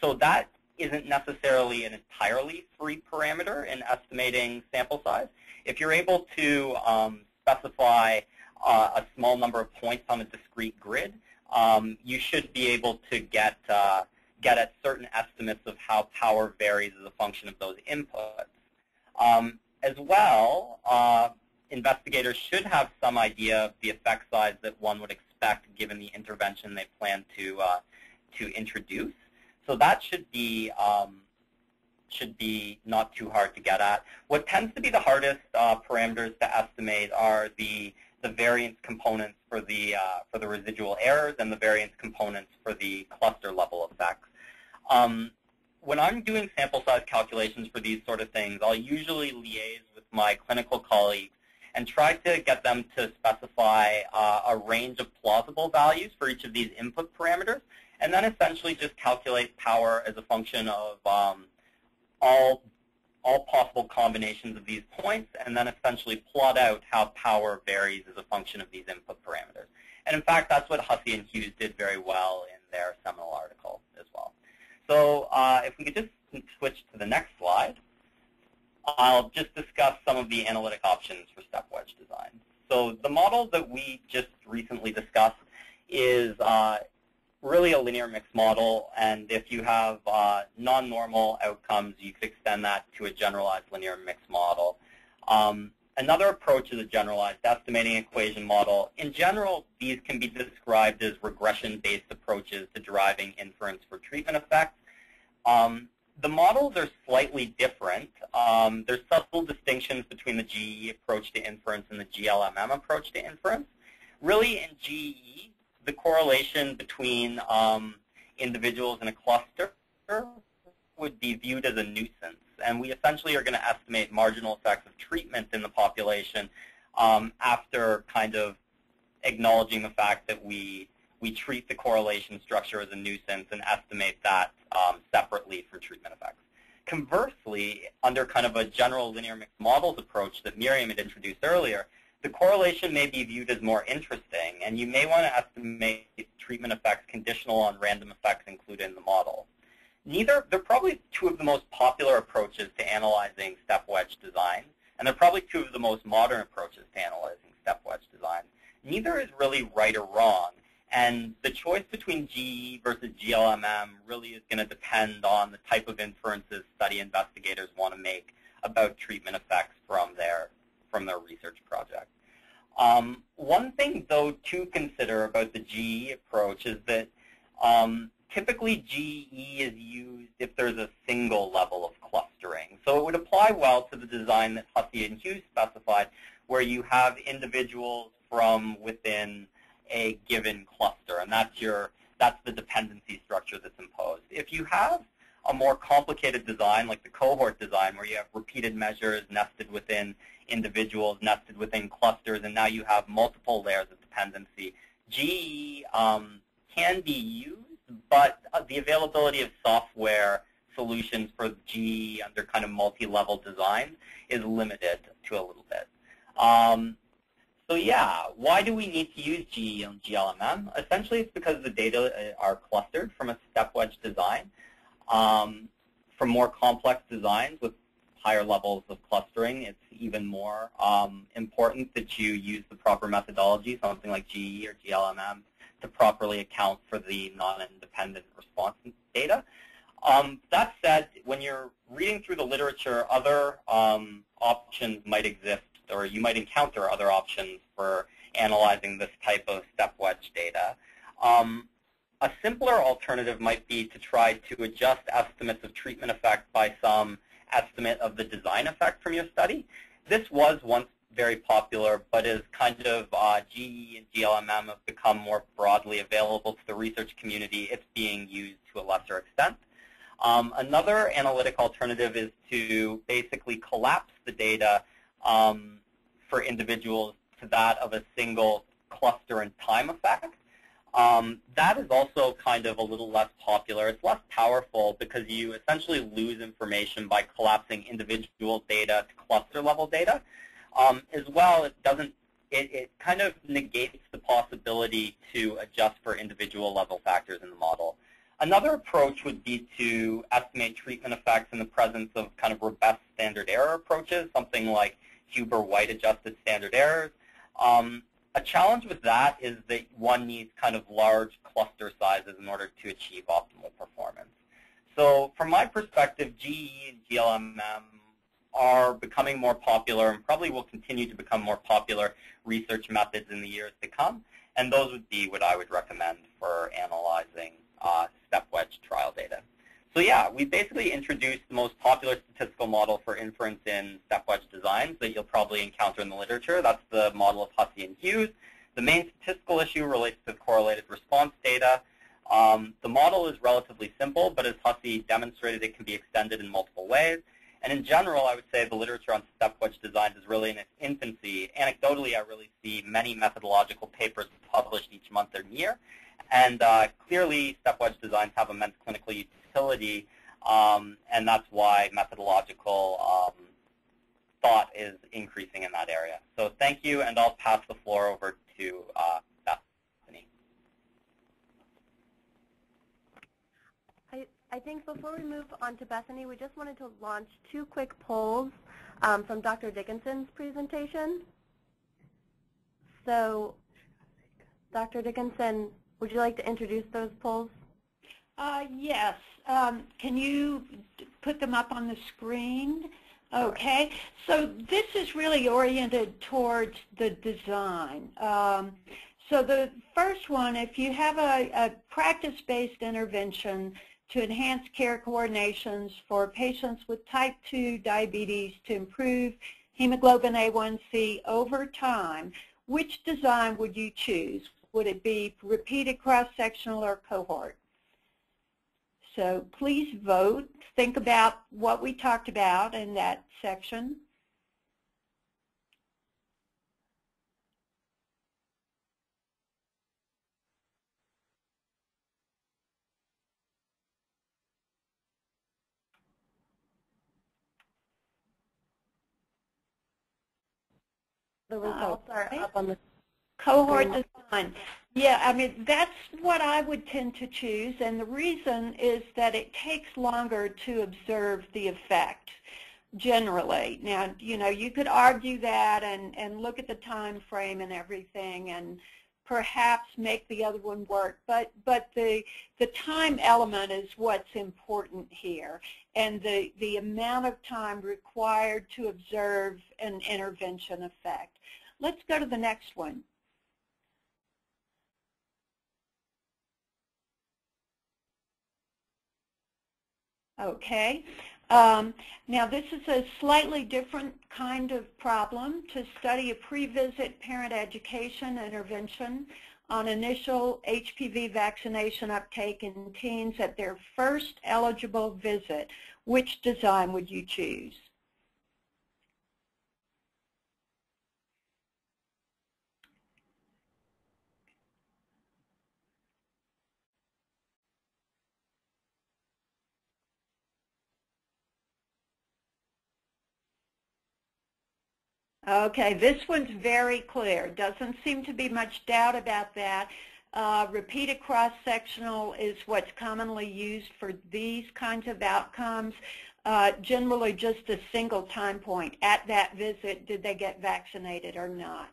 so that isn't necessarily an entirely free parameter in estimating sample size. If you're able to um, specify uh, a small number of points on a discrete grid, um, you should be able to get, uh, get at certain estimates of how power varies as a function of those inputs. Um, as well, uh, investigators should have some idea of the effect size that one would expect given the intervention they plan to uh, to introduce. So that should be um, should be not too hard to get at. What tends to be the hardest uh, parameters to estimate are the the variance components for the uh, for the residual errors and the variance components for the cluster level effects. Um, when I'm doing sample size calculations for these sort of things, I'll usually liaise with my clinical colleagues and try to get them to specify uh, a range of plausible values for each of these input parameters, and then essentially just calculate power as a function of um, all, all possible combinations of these points, and then essentially plot out how power varies as a function of these input parameters. And in fact, that's what Hussey and Hughes did very well in their seminal article as well. So uh, if we could just switch to the next slide, I'll just discuss some of the analytic options for step wedge design. So the model that we just recently discussed is uh, really a linear mixed model, and if you have uh, non-normal outcomes, you could extend that to a generalized linear mixed model. Um, another approach is a generalized estimating equation model. In general, these can be described as regression-based approaches to deriving inference for treatment effects. Um, The models are slightly different. Um, there's subtle distinctions between the G E approach to inference and the G L M M approach to inference. Really, in G E, the correlation between um, individuals in a cluster would be viewed as a nuisance, and we essentially are going to estimate marginal effects of treatment in the population um, after kind of acknowledging the fact that we We treat the correlation structure as a nuisance and estimate that um, separately for treatment effects. Conversely, under kind of a general linear mixed models approach that Miriam had introduced earlier, the correlation may be viewed as more interesting, and you may want to estimate treatment effects conditional on random effects included in the model. Neither, they're probably two of the most popular approaches to analyzing step wedge design, and they're probably two of the most modern approaches to analyzing step wedge design. Neither is really right or wrong. And the choice between G E versus G L M M really is going to depend on the type of inferences study investigators want to make about treatment effects from their, from their research project. Um, one thing, though, to consider about the G E approach is that um, typically G E is used if there's a single level of clustering. So it would apply well to the design that Hussey and Hughes specified, where you have individuals from within a given cluster, and that's your that's the dependency structure that's imposed. If you have a more complicated design, like the cohort design, where you have repeated measures nested within individuals, nested within clusters, and now you have multiple layers of dependency, G E um, can be used, but the availability of software solutions for G E under kind of multi-level design is limited to a little bit. Um, So yeah, why do we need to use G E on G L M M? Essentially, it's because the data are clustered from a step wedge design, um, from more complex designs with higher levels of clustering. It's even more um, important that you use the proper methodology, something like G E or G L M M, to properly account for the non-independent response data. Um, that said, when you're reading through the literature, other um, options might exist, or you might encounter other options for analyzing this type of step wedge data. Um, a simpler alternative might be to try to adjust estimates of treatment effect by some estimate of the design effect from your study. This was once very popular, but as kind of uh, G E and G L M M have become more broadly available to the research community, it's being used to a lesser extent. Um, another analytic alternative is to basically collapse the data Um, for individuals to that of a single cluster and time effect. Um, that is also kind of a little less popular. It's less powerful because you essentially lose information by collapsing individual data to cluster level data. Um, as well, it doesn't, it, it kind of negates the possibility to adjust for individual level factors in the model. Another approach would be to estimate treatment effects in the presence of kind of robust standard error approaches, something like Huber-White adjusted standard errors. Um, a challenge with that is that one needs kind of large cluster sizes in order to achieve optimal performance. So from my perspective, G E and G L M M are becoming more popular and probably will continue to become more popular research methods in the years to come, and those would be what I would recommend for analyzing uh, step wedge trial data. So yeah, we basically introduced the most popular statistical model for inference in step wedge designs that you'll probably encounter in the literature. That's the model of Hussey and Hughes. The main statistical issue relates to correlated response data. Um, the model is relatively simple, but as Hussey demonstrated, it can be extended in multiple ways. And in general, I would say the literature on step wedge designs is really in its infancy. Anecdotally, I really see many methodological papers published each month or year. And uh, clearly, step wedge designs have immense clinical utility, um, and that's why methodological um, thought is increasing in that area. So thank you, and I'll pass the floor over to uh, Bethany. I, I think before we move on to Bethany, we just wanted to launch two quick polls um, from Doctor Dickinson's presentation. So Doctor Dickinson, would you like to introduce those polls? Uh, yes. Um, can you put them up on the screen? Okay, so this is really oriented towards the design. Um, so the first one, if you have a, a practice-based intervention to enhance care coordinations for patients with type two diabetes to improve hemoglobin A one C over time, which design would you choose? Would it be repeated cross-sectional or cohort? So please vote. Think about what we talked about in that section. The results are up on the cohort design. Yeah, I mean, that's what I would tend to choose, and the reason is that it takes longer to observe the effect generally. Now, you know, you could argue that and, and look at the time frame and everything and perhaps make the other one work, but, but the, the time element is what's important here, and the, the amount of time required to observe an intervention effect. Let's go to the next one. Okay. Um, now this is a slightly different kind of problem, to study a pre-visit parent education intervention on initial H P V vaccination uptake in teens at their first eligible visit. Which design would you choose? Okay, this one's very clear. Doesn't seem to be much doubt about that. Uh, repeated cross-sectional is what's commonly used for these kinds of outcomes. Uh, generally just a single time point. At that visit, did they get vaccinated or not?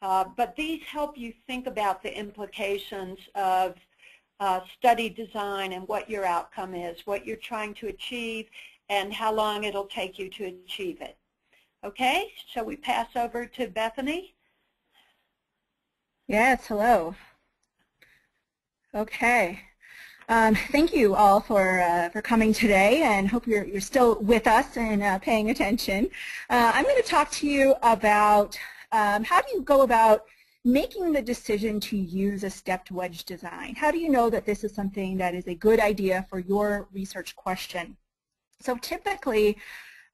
Uh, but these help you think about the implications of uh, study design and what your outcome is, what you're trying to achieve, and how long it'll take you to achieve it. Okay, shall we pass over to Bethany? Yes, hello. Okay, um, thank you all for uh, for coming today, and hope you're you're still with us and uh, paying attention. Uh, I'm going to talk to you about um, how do you go about making the decision to use a stepped wedge design. How do you know that this is something that is a good idea for your research question? So typically,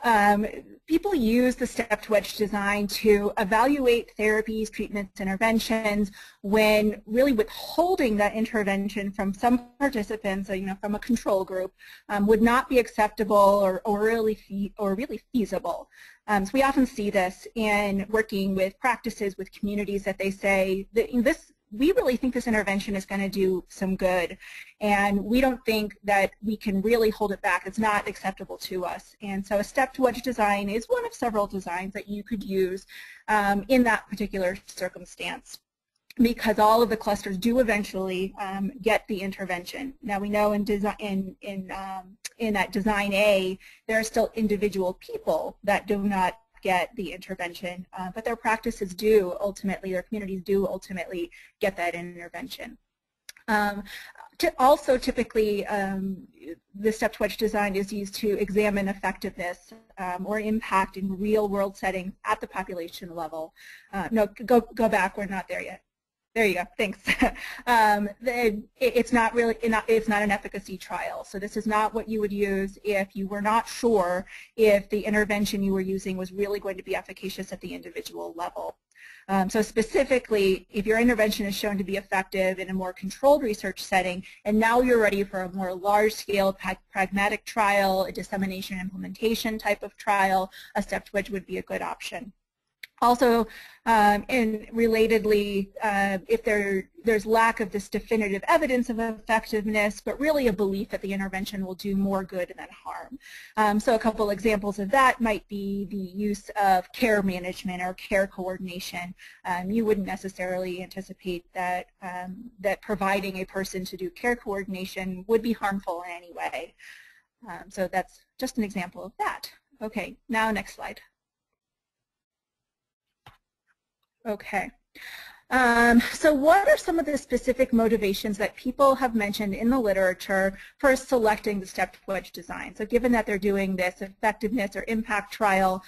Um, people use the stepped wedge design to evaluate therapies, treatments, interventions when really withholding that intervention from some participants, so, you know, from a control group, um, would not be acceptable or, or, really, fe or really feasible. Um, so we often see this in working with practices, with communities, that they say that this, we really think this intervention is going to do some good, and we don't think that we can really hold it back. It's not acceptable to us. And so a stepped wedge design is one of several designs that you could use um, in that particular circumstance, because all of the clusters do eventually um, get the intervention. Now we know in design in in, um, in that design A, there are still individual people that do not get the intervention, uh, but their practices do ultimately, their communities do ultimately get that intervention. Um, also typically um, the stepped wedge design is used to examine effectiveness um, or impact in real world settings at the population level. Uh, no, go, go back, we're not there yet. There you go. Thanks. um, the, it, it's not really it's not an efficacy trial. So this is not what you would use if you were not sure if the intervention you were using was really going to be efficacious at the individual level. Um, so specifically, if your intervention is shown to be effective in a more controlled research setting, and now you're ready for a more large-scale pragmatic trial, a dissemination implementation type of trial, a stepped wedge would be a good option. Also, um, and relatedly, uh, if there, there's lack of this definitive evidence of effectiveness, but really a belief that the intervention will do more good than harm. Um, so a couple examples of that might be the use of care management or care coordination. Um, you wouldn't necessarily anticipate that, um, that providing a person to do care coordination would be harmful in any way. Um, so that's just an example of that. Okay, now next slide. Okay. Um, so what are some of the specific motivations that people have mentioned in the literature for selecting the stepped wedge design? So given that they're doing this effectiveness or impact trial,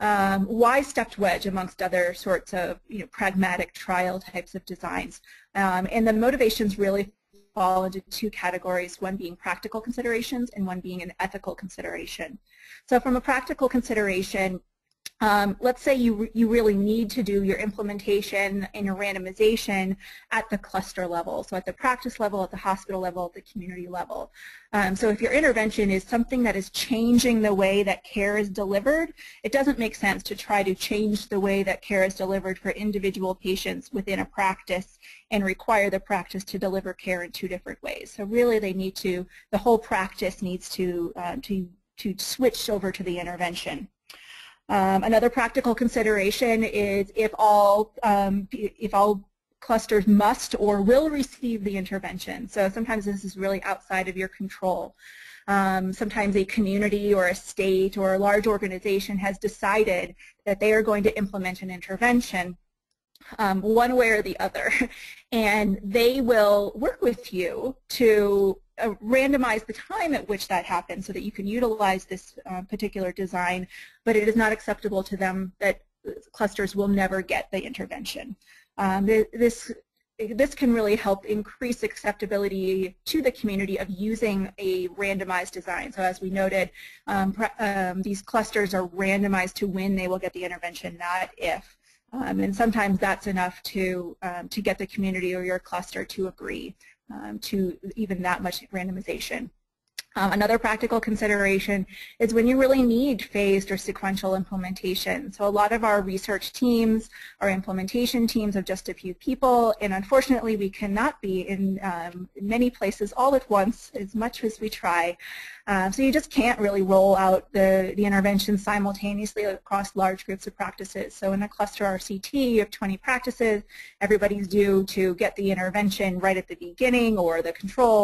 um, why stepped wedge amongst other sorts of you know, pragmatic trial types of designs? Um, and the motivations really fall into two categories, one being practical considerations and one being an ethical consideration. So from a practical consideration, Um, let's say you, re you really need to do your implementation and your randomization at the cluster level, so at the practice level, at the hospital level, at the community level. Um, so if your intervention is something that is changing the way that care is delivered, it doesn't make sense to try to change the way that care is delivered for individual patients within a practice and require the practice to deliver care in two different ways. So really they need to, the whole practice needs to, uh, to, to switch over to the intervention. Um, another practical consideration is if all, um, if all clusters must or will receive the intervention. So sometimes this is really outside of your control. Um, sometimes a community or a state or a large organization has decided that they are going to implement an intervention um, one way or the other, and they will work with you to Uh, randomize the time at which that happens so that you can utilize this uh, particular design, but it is not acceptable to them that clusters will never get the intervention. Um, this, this can really help increase acceptability to the community of using a randomized design. So as we noted, um, um, these clusters are randomized to when they will get the intervention, not if. Um, and sometimes that's enough to, um, to get the community or your cluster to agree Um, to even that much randomization. Um, another practical consideration is when you really need phased or sequential implementation. So a lot of our research teams, our implementation teams of just a few people, and unfortunately we cannot be in um, many places all at once as much as we try. Uh, so you just can't really roll out the, the intervention simultaneously across large groups of practices. So in a cluster R C T, you have twenty practices. Everybody's due to get the intervention right at the beginning or the control.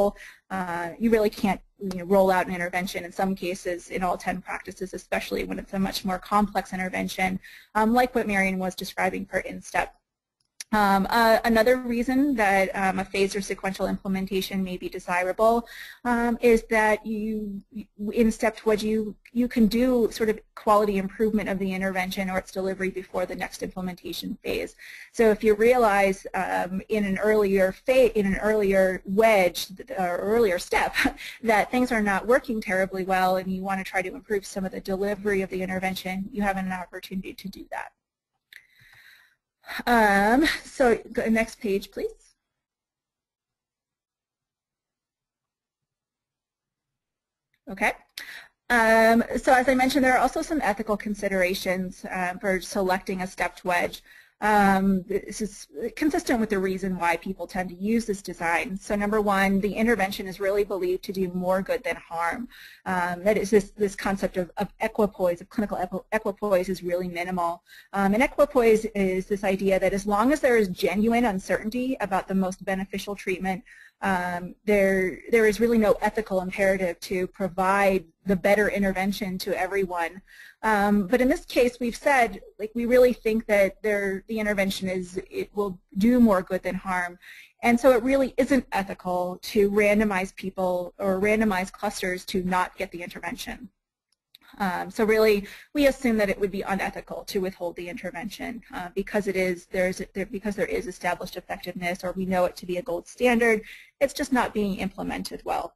Uh, you really can't you know, roll out an intervention in some cases in all ten practices, especially when it's a much more complex intervention, um, like what Miriam was describing for INSTEP. Um, uh, another reason that um, a phased or sequential implementation may be desirable um, is that you, in stepped wedge, you, you can do sort of quality improvement of the intervention or its delivery before the next implementation phase. So if you realize um, in an earlier phase, in an earlier wedge or earlier step that things are not working terribly well and you want to try to improve some of the delivery of the intervention, you have an opportunity to do that. Um, so go next page, please. Okay. Um, so as I mentioned, there are also some ethical considerations uh, for selecting a stepped wedge. Um, this is consistent with the reason why people tend to use this design. So number one, the intervention is really believed to do more good than harm. Um, that is this, this concept of, of equipoise, of clinical equipoise is really minimal. Um, and equipoise is this idea that as long as there is genuine uncertainty about the most beneficial treatment, Um, there, there is really no ethical imperative to provide the better intervention to everyone. Um, but in this case, we've said, like, we really think that there, the intervention is, it will do more good than harm. And so it really isn't ethical to randomize people or randomize clusters to not get the intervention. Um, so really, we assume that it would be unethical to withhold the intervention uh, because it is there's there, because there is established effectiveness, or we know it to be a gold standard. It's just not being implemented well.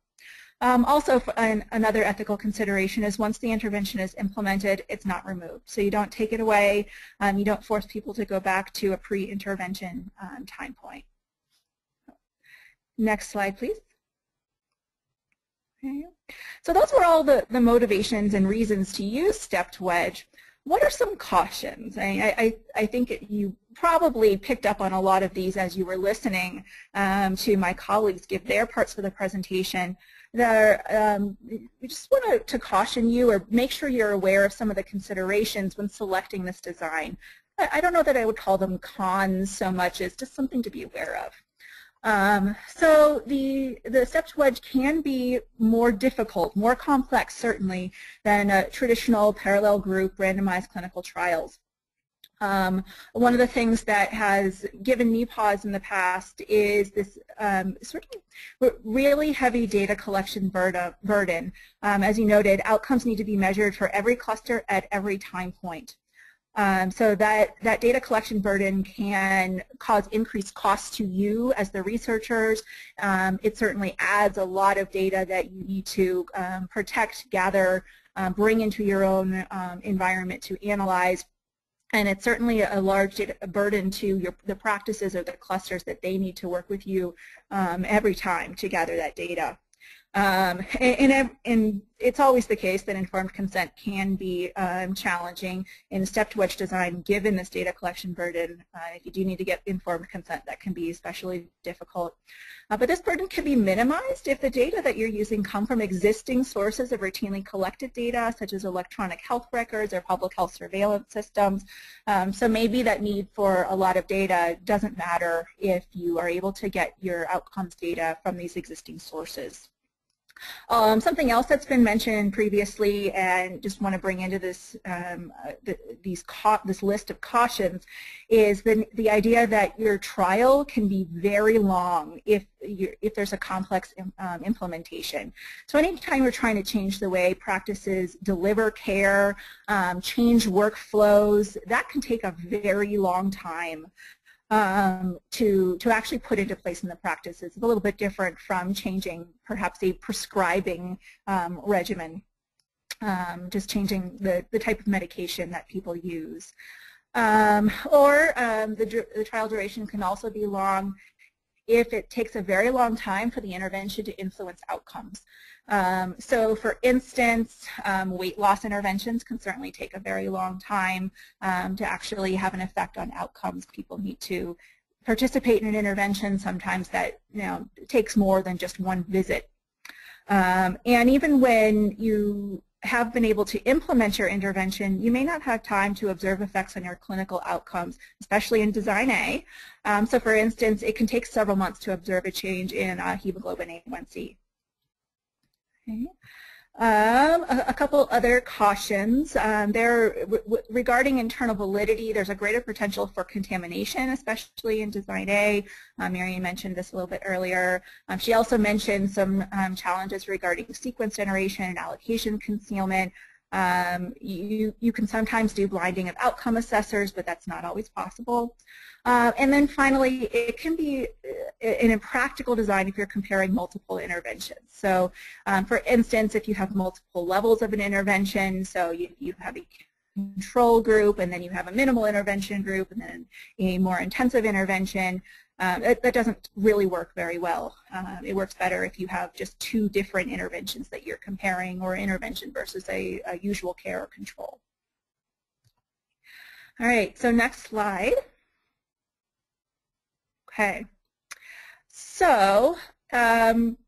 Um, also, an, another ethical consideration is once the intervention is implemented, it's not removed. So you don't take it away. Um, you don't force people to go back to a pre-intervention um, time point. Next slide, please. Okay. So those were all the, the motivations and reasons to use stepped wedge. What are some cautions? I, I, I think it, you probably picked up on a lot of these as you were listening um, to my colleagues give their parts of the presentation. That are, um, we just want to, to caution you or make sure you're aware of some of the considerations when selecting this design. I, I don't know that I would call them cons so much as just something to be aware of. Um, so the, the stepped wedge can be more difficult, more complex certainly, than a traditional parallel group randomized clinical trials. Um, one of the things that has given me pause in the past is this um, sort of really heavy data collection burden. Um, as you noted, outcomes need to be measured for every cluster at every time point. Um, so that, that data collection burden can cause increased costs to you as the researchers. Um, it certainly adds a lot of data that you need to um, protect, gather, um, bring into your own um, environment to analyze. And it's certainly a large data, a burden to your, the practices or the clusters that they need to work with you um, every time to gather that data. Um, and, and, and it's always the case that informed consent can be um, challenging in stepped wedge design given this data collection burden. Uh, if you do need to get informed consent, that can be especially difficult. Uh, but this burden can be minimized if the data that you're using come from existing sources of routinely collected data, such as electronic health records or public health surveillance systems. Um, so maybe that need for a lot of data doesn't matter if you are able to get your outcomes data from these existing sources. Um, something else that's been mentioned previously, and just want to bring into this um, the, these this list of cautions, is the the idea that your trial can be very long if you're, if there's a complex um, implementation. So anytime you're trying to change the way practices deliver care, um, change workflows, that can take a very long time. Um, to, to actually put into place in the practice. It's a little bit different from changing perhaps a prescribing um, regimen, um, just changing the, the type of medication that people use. Um, or um, the, the trial duration can also be long if it takes a very long time for the intervention to influence outcomes. Um, so for instance, um, weight loss interventions can certainly take a very long time um, to actually have an effect on outcomes. People need to participate in an intervention sometimes that you know, takes more than just one visit. Um, and even when you have been able to implement your intervention, you may not have time to observe effects on your clinical outcomes, especially in Design A. Um, so for instance, it can take several months to observe a change in uh, hemoglobin A one C. Okay. Um, a, a couple other cautions. Um, there, regarding internal validity, there's a greater potential for contamination, especially in Design A. Um, Miriam mentioned this a little bit earlier. Um, she also mentioned some um, challenges regarding sequence generation and allocation concealment. Um, you, you can sometimes do blinding of outcome assessors, but that's not always possible. Uh, and then finally, it can be an impractical design if you're comparing multiple interventions. So um, for instance, if you have multiple levels of an intervention, so you, you have a control group, and then you have a minimal intervention group, and then a more intensive intervention, um, that, that doesn't really work very well. Um, it works better if you have just two different interventions that you're comparing, or intervention versus a, a usual care or control. All right, so next slide. Okay, so um,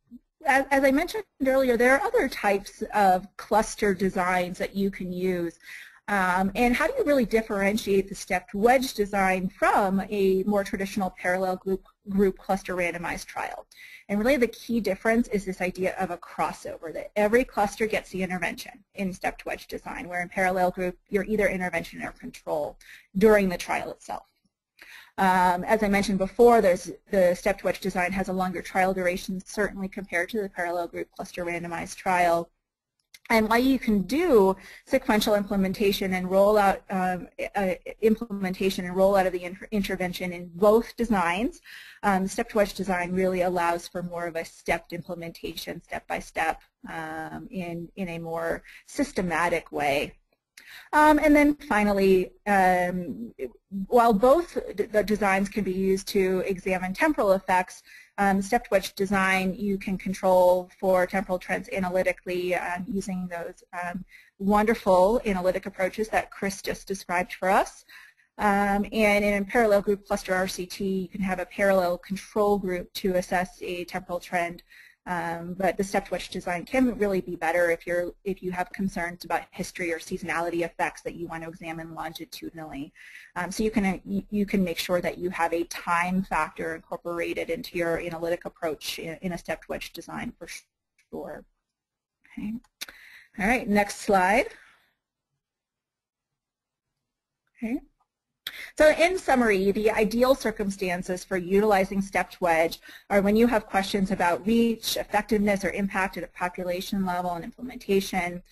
as, as I mentioned earlier, there are other types of cluster designs that you can use. Um, and how do you really differentiate the stepped wedge design from a more traditional parallel group, group cluster randomized trial? And really the key difference is this idea of a crossover, that every cluster gets the intervention in stepped wedge design, where in parallel group, you're either intervention or control during the trial itself. Um, as I mentioned before, there's, the stepped wedge design has a longer trial duration, certainly compared to the parallel group cluster randomized trial. and why you can do sequential implementation and rollout um, uh, implementation and rollout of the inter intervention in both designs. Um, step-to-edge design really allows for more of a stepped implementation, step-by-step, -step, um, in in a more systematic way. Um, and then finally, um, while both the designs can be used to examine temporal effects, um, step-to-edge design you can control for temporal trends analytically um, using those um, wonderful analytic approaches that Chris just described for us. Um, and in a parallel group cluster R C T, you can have a parallel control group to assess a temporal trend. Um, but the step-to-edge design can really be better if you're if you have concerns about history or seasonality effects that you want to examine longitudinally. Um, so you can you can make sure that you have a time factor incorporated into your analytic approach in, in a step-to-edge design for sure. Okay. All right. Next slide. Okay. So in summary, the ideal circumstances for utilizing step-to-edge are when you have questions about reach, effectiveness, or impact at a population level and implementation,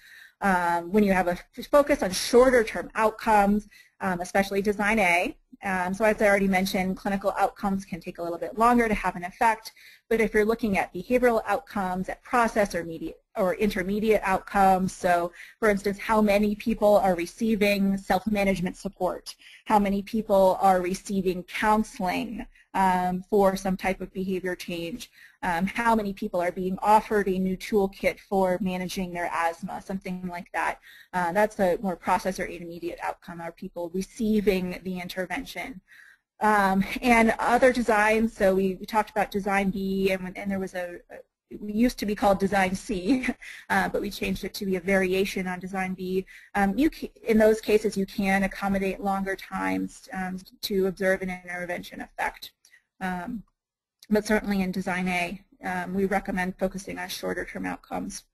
um, when you have a focus on shorter-term outcomes, um, especially design A. Um, so as I already mentioned, clinical outcomes can take a little bit longer to have an effect, but if you're looking at behavioral outcomes, at process or media, or intermediate outcomes, so for instance, how many people are receiving self-management support, how many people are receiving counseling um, for some type of behavior change, um, how many people are being offered a new toolkit for managing their asthma, something like that. Uh, that's a more process or intermediate outcome. Are people receiving the intervention? Um, and other designs, so we, we talked about design B, and, and there was a, a it used to be called design C, uh, but we changed it to be a variation on design B. Um, you can, in those cases, you can accommodate longer times um, to observe an intervention effect. Um, but certainly in design A, um, we recommend focusing on shorter-term outcomes.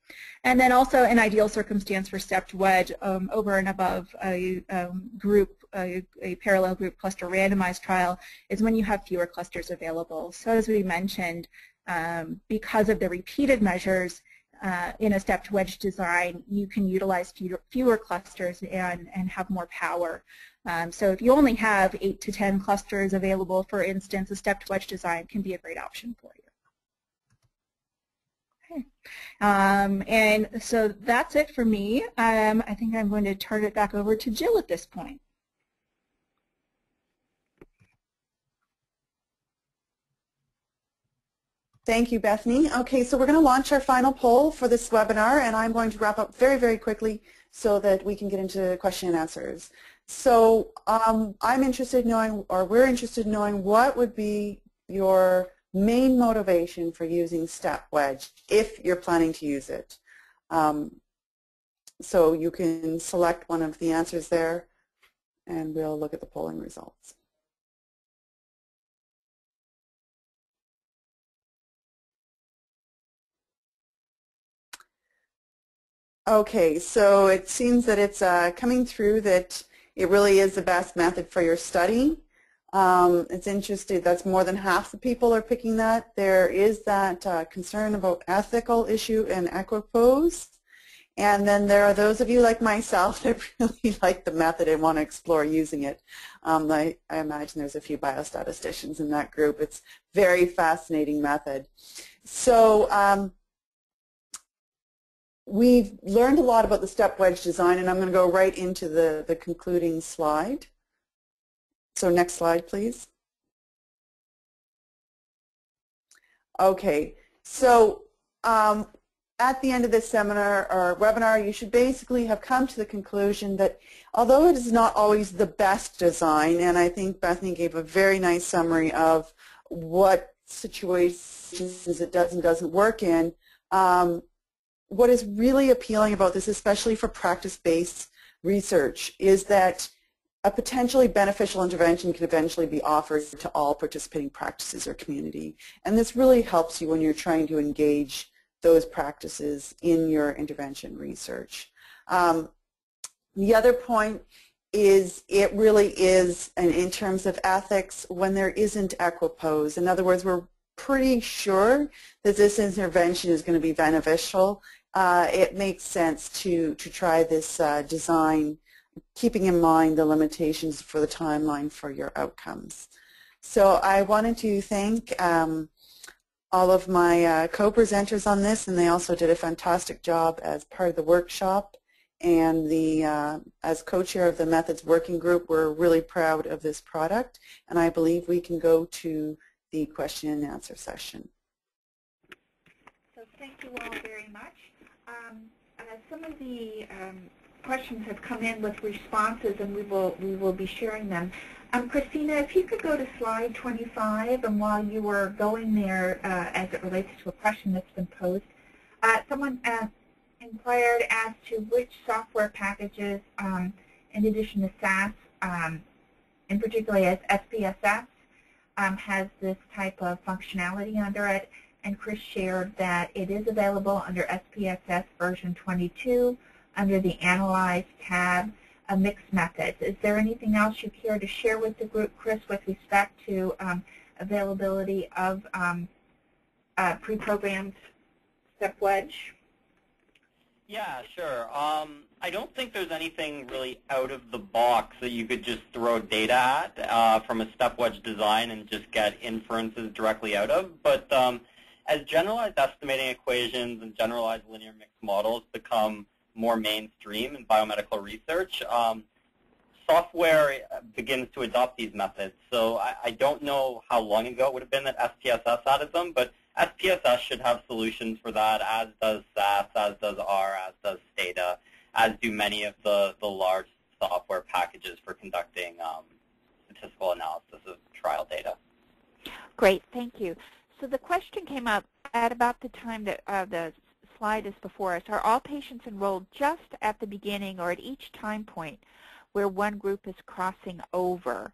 And then also an ideal circumstance for step-to-edge um, over and above a, a group, a, a parallel group cluster randomized trial is when you have fewer clusters available. So as we mentioned, Um, because of the repeated measures uh, in a step-to-edge design, you can utilize fewer, fewer clusters and, and have more power. Um, so if you only have eight to ten clusters available, for instance, a step-to-edge design can be a great option for you. Okay. Um, and so that's it for me. Um, I think I'm going to turn it back over to Jill at this point. Thank you, Bethany. Okay, so we're going to launch our final poll for this webinar, and I'm going to wrap up very, very quickly so that we can get into question and answers. So um, I'm interested in knowing, or we're interested in knowing, what would be your main motivation for using step-wedge if you're planning to use it. Um, so you can select one of the answers there, and we'll look at the polling results. Okay, so it seems that it's uh, coming through that it really is the best method for your study. Um, it's interesting, that's more than half the people are picking that. There is that uh, concern about ethical issue and equipoise. And then there are those of you like myself that really like the method and want to explore using it. Um, I, I imagine there's a few biostatisticians in that group. It's a very fascinating method. So. Um, We've learned a lot about the step-wedge design, and I'm going to go right into the, the concluding slide. So next slide, please. Okay, so um, at the end of this seminar or webinar, you should basically have come to the conclusion that although it is not always the best design, and I think Bethany gave a very nice summary of what situations it does and doesn't work in, um, what is really appealing about this, especially for practice-based research, is that a potentially beneficial intervention can eventually be offered to all participating practices or community. And this really helps you when you're trying to engage those practices in your intervention research. Um, the other point is it really is, and in terms of ethics, when there isn't equipoise. In other words, we're pretty sure that this intervention is going to be beneficial uh, it makes sense to, to try this uh, design, keeping in mind the limitations for the timeline for your outcomes. So I wanted to thank um, all of my uh, co-presenters on this, and they also did a fantastic job as part of the workshop. And the, uh, as co-chair of the Methods Working Group, we're really proud of this product, and I believe we can go to the question and answer session. So thank you all very much. Um, uh, some of the um, questions have come in with responses, and we will, we will be sharing them. Um, Christina, if you could go to slide twenty-five, and while you were going there uh, as it relates to a question that's been posed, uh, someone asked, inquired as to which software packages, um, in addition to S A S, um, and particularly as S P S S, um, has this type of functionality under it. And Chris shared that it is available under S P S S version twenty-two under the Analyze tab, a mixed methods. Is there anything else you care to share with the group, Chris, with respect to um, availability of um, uh, pre-programmed step wedge? Yeah, sure. Um, I don't think there's anything really out of the box that you could just throw data at uh, from a step wedge design and just get inferences directly out of. But um, as generalized estimating equations and generalized linear mixed models become more mainstream in biomedical research, um, software begins to adopt these methods. So I, I don't know how long ago it would have been that S P S S added them, but S P S S should have solutions for that, as does S A S, as does R, as does STATA, as do many of the, the large software packages for conducting um, statistical analysis of trial data. Great, thank you. So the question came up at about the time that uh, the slide is before us. Are all patients enrolled just at the beginning or at each time point where one group is crossing over?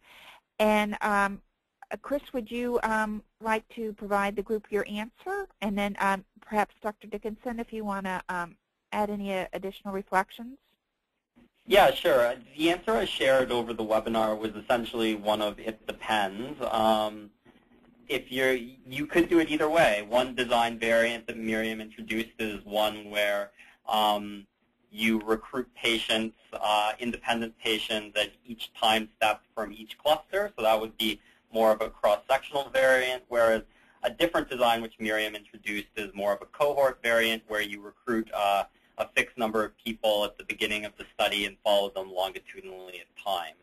And um, Chris, would you um, like to provide the group your answer? And then um, perhaps Doctor Dickinson, if you want to um, add any uh, additional reflections? Yeah, sure. The answer I shared over the webinar was essentially one of it depends. Um, if you're, you could do it either way. One design variant that Miriam introduced is one where um, you recruit patients, uh, independent patients at each time step from each cluster. So that would be more of a cross-sectional variant, whereas a different design, which Miriam introduced, is more of a cohort variant where you recruit uh, a fixed number of people at the beginning of the study and follow them longitudinally at time.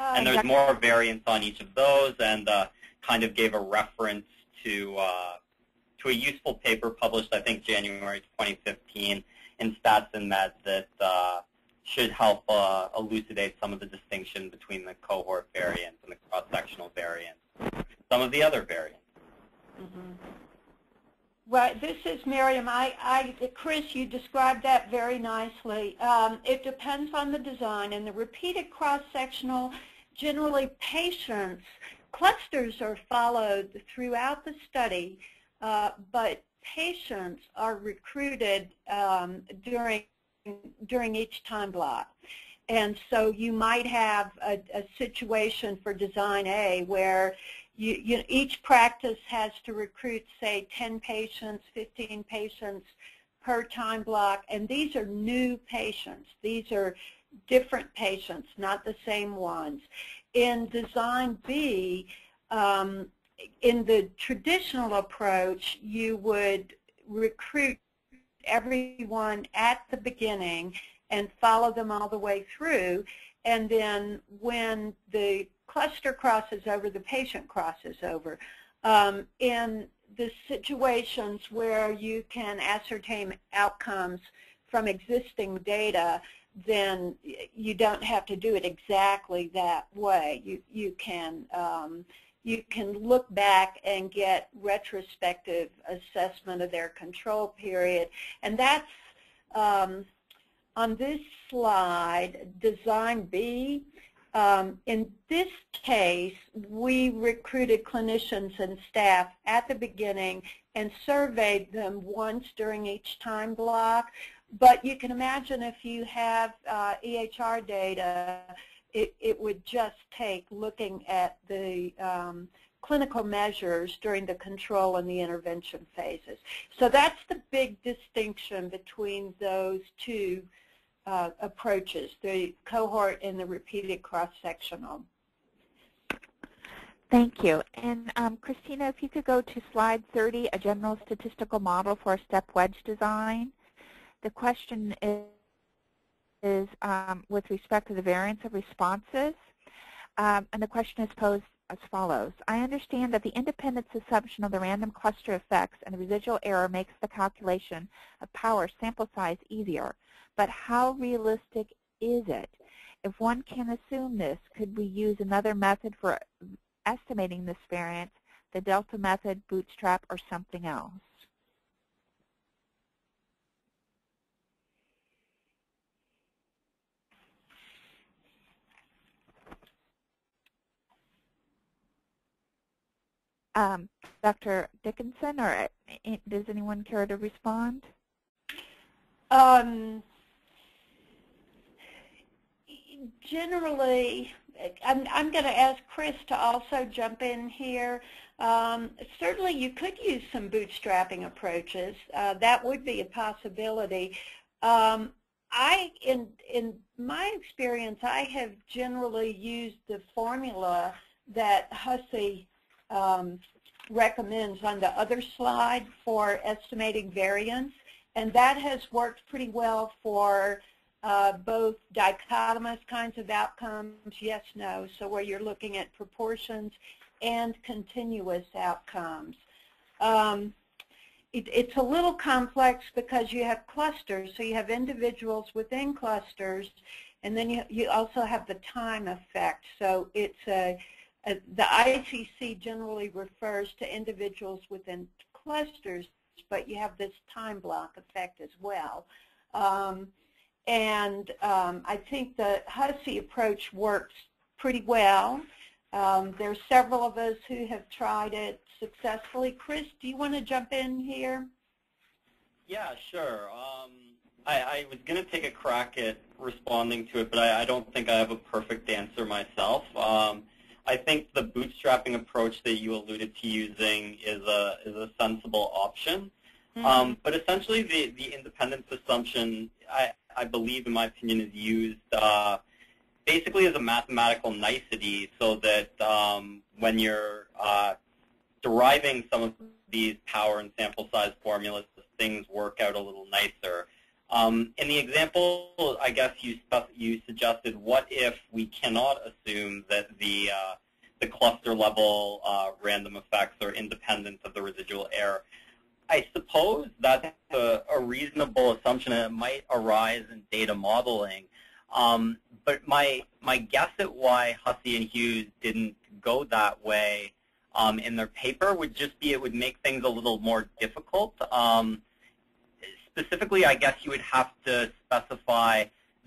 Uh, and there's Doctor more variance on each of those, and uh, kind of gave a reference to, uh, to a useful paper published, I think, January twenty fifteen in Stats and Med that uh, should help uh, elucidate some of the distinction between the cohort variant and the cross-sectional variant, some of the other variants. Mm-hmm. Well, this is Miriam. I, I, Chris, you described that very nicely. Um, it depends on the design. And the repeated cross-sectional, generally patients, clusters are followed throughout the study, uh, but patients are recruited um, during during each time block. And so you might have a, a situation for design A where you, you, each practice has to recruit, say, ten patients, fifteen patients per time block, and these are new patients. These are different patients, not the same ones. In design B, um, in the traditional approach, you would recruit everyone at the beginning and follow them all the way through, and then when the cluster crosses over, the patient crosses over. Um, in the situations where you can ascertain outcomes from existing data, then you don't have to do it exactly that way. You, you can um, you can look back and get retrospective assessment of their control period. And that's, um, on this slide, design B. Um, in this case, we recruited clinicians and staff at the beginning and surveyed them once during each time block. But you can imagine if you have uh, E H R data, It, it would just take looking at the um, clinical measures during the control and the intervention phases. So that's the big distinction between those two uh, approaches, the cohort and the repeated cross-sectional. Thank you. And um, Christina, if you could go to slide thirty, a general statistical model for a step wedge design. The question is, is um, with respect to the variance of responses. Um, and the question is posed as follows. I understand that the independence assumption of the random cluster effects and the residual error makes the calculation of power sample size easier, but how realistic is it? If one can assume this, could we use another method for estimating this variance, the delta method, bootstrap, or something else? Um, Doctor Dickinson, or uh, does anyone care to respond? Um, generally, I'm, I'm going to ask Chris to also jump in here. Um, certainly, you could use some bootstrapping approaches. Uh, that would be a possibility. Um, I, in, in my experience, I have generally used the formula that Hussey Um, recommends on the other slide for estimating variance, and that has worked pretty well for uh, both dichotomous kinds of outcomes, yes, no, so where you're looking at proportions, and continuous outcomes. Um, it, it's a little complex because you have clusters, so you have individuals within clusters, and then you, you also have the time effect, so it's a Uh, the I C C generally refers to individuals within clusters, but you have this time block effect as well. Um, and um, I think the Hussey approach works pretty well. Um, there are several of us who have tried it successfully. Chris, do you want to jump in here? Yeah, sure. Um, I, I was going to take a crack at responding to it, but I, I don't think I have a perfect answer myself. Um, I think the bootstrapping approach that you alluded to using is a, is a sensible option. Mm-hmm. um, but essentially the, the independence assumption, I, I believe, in my opinion, is used uh, basically as a mathematical nicety so that um, when you're uh, deriving some of these power and sample size formulas, things work out a little nicer. Um, in the example, I guess you, you suggested, what if we cannot assume that the, uh, the cluster-level uh, random effects are independent of the residual error? I suppose that's a, a reasonable assumption, and it might arise in data modeling. Um, but my, my guess at why Hussey and Hughes didn't go that way um, in their paper would just be it would make things a little more difficult. Um, Specifically, I guess you would have to specify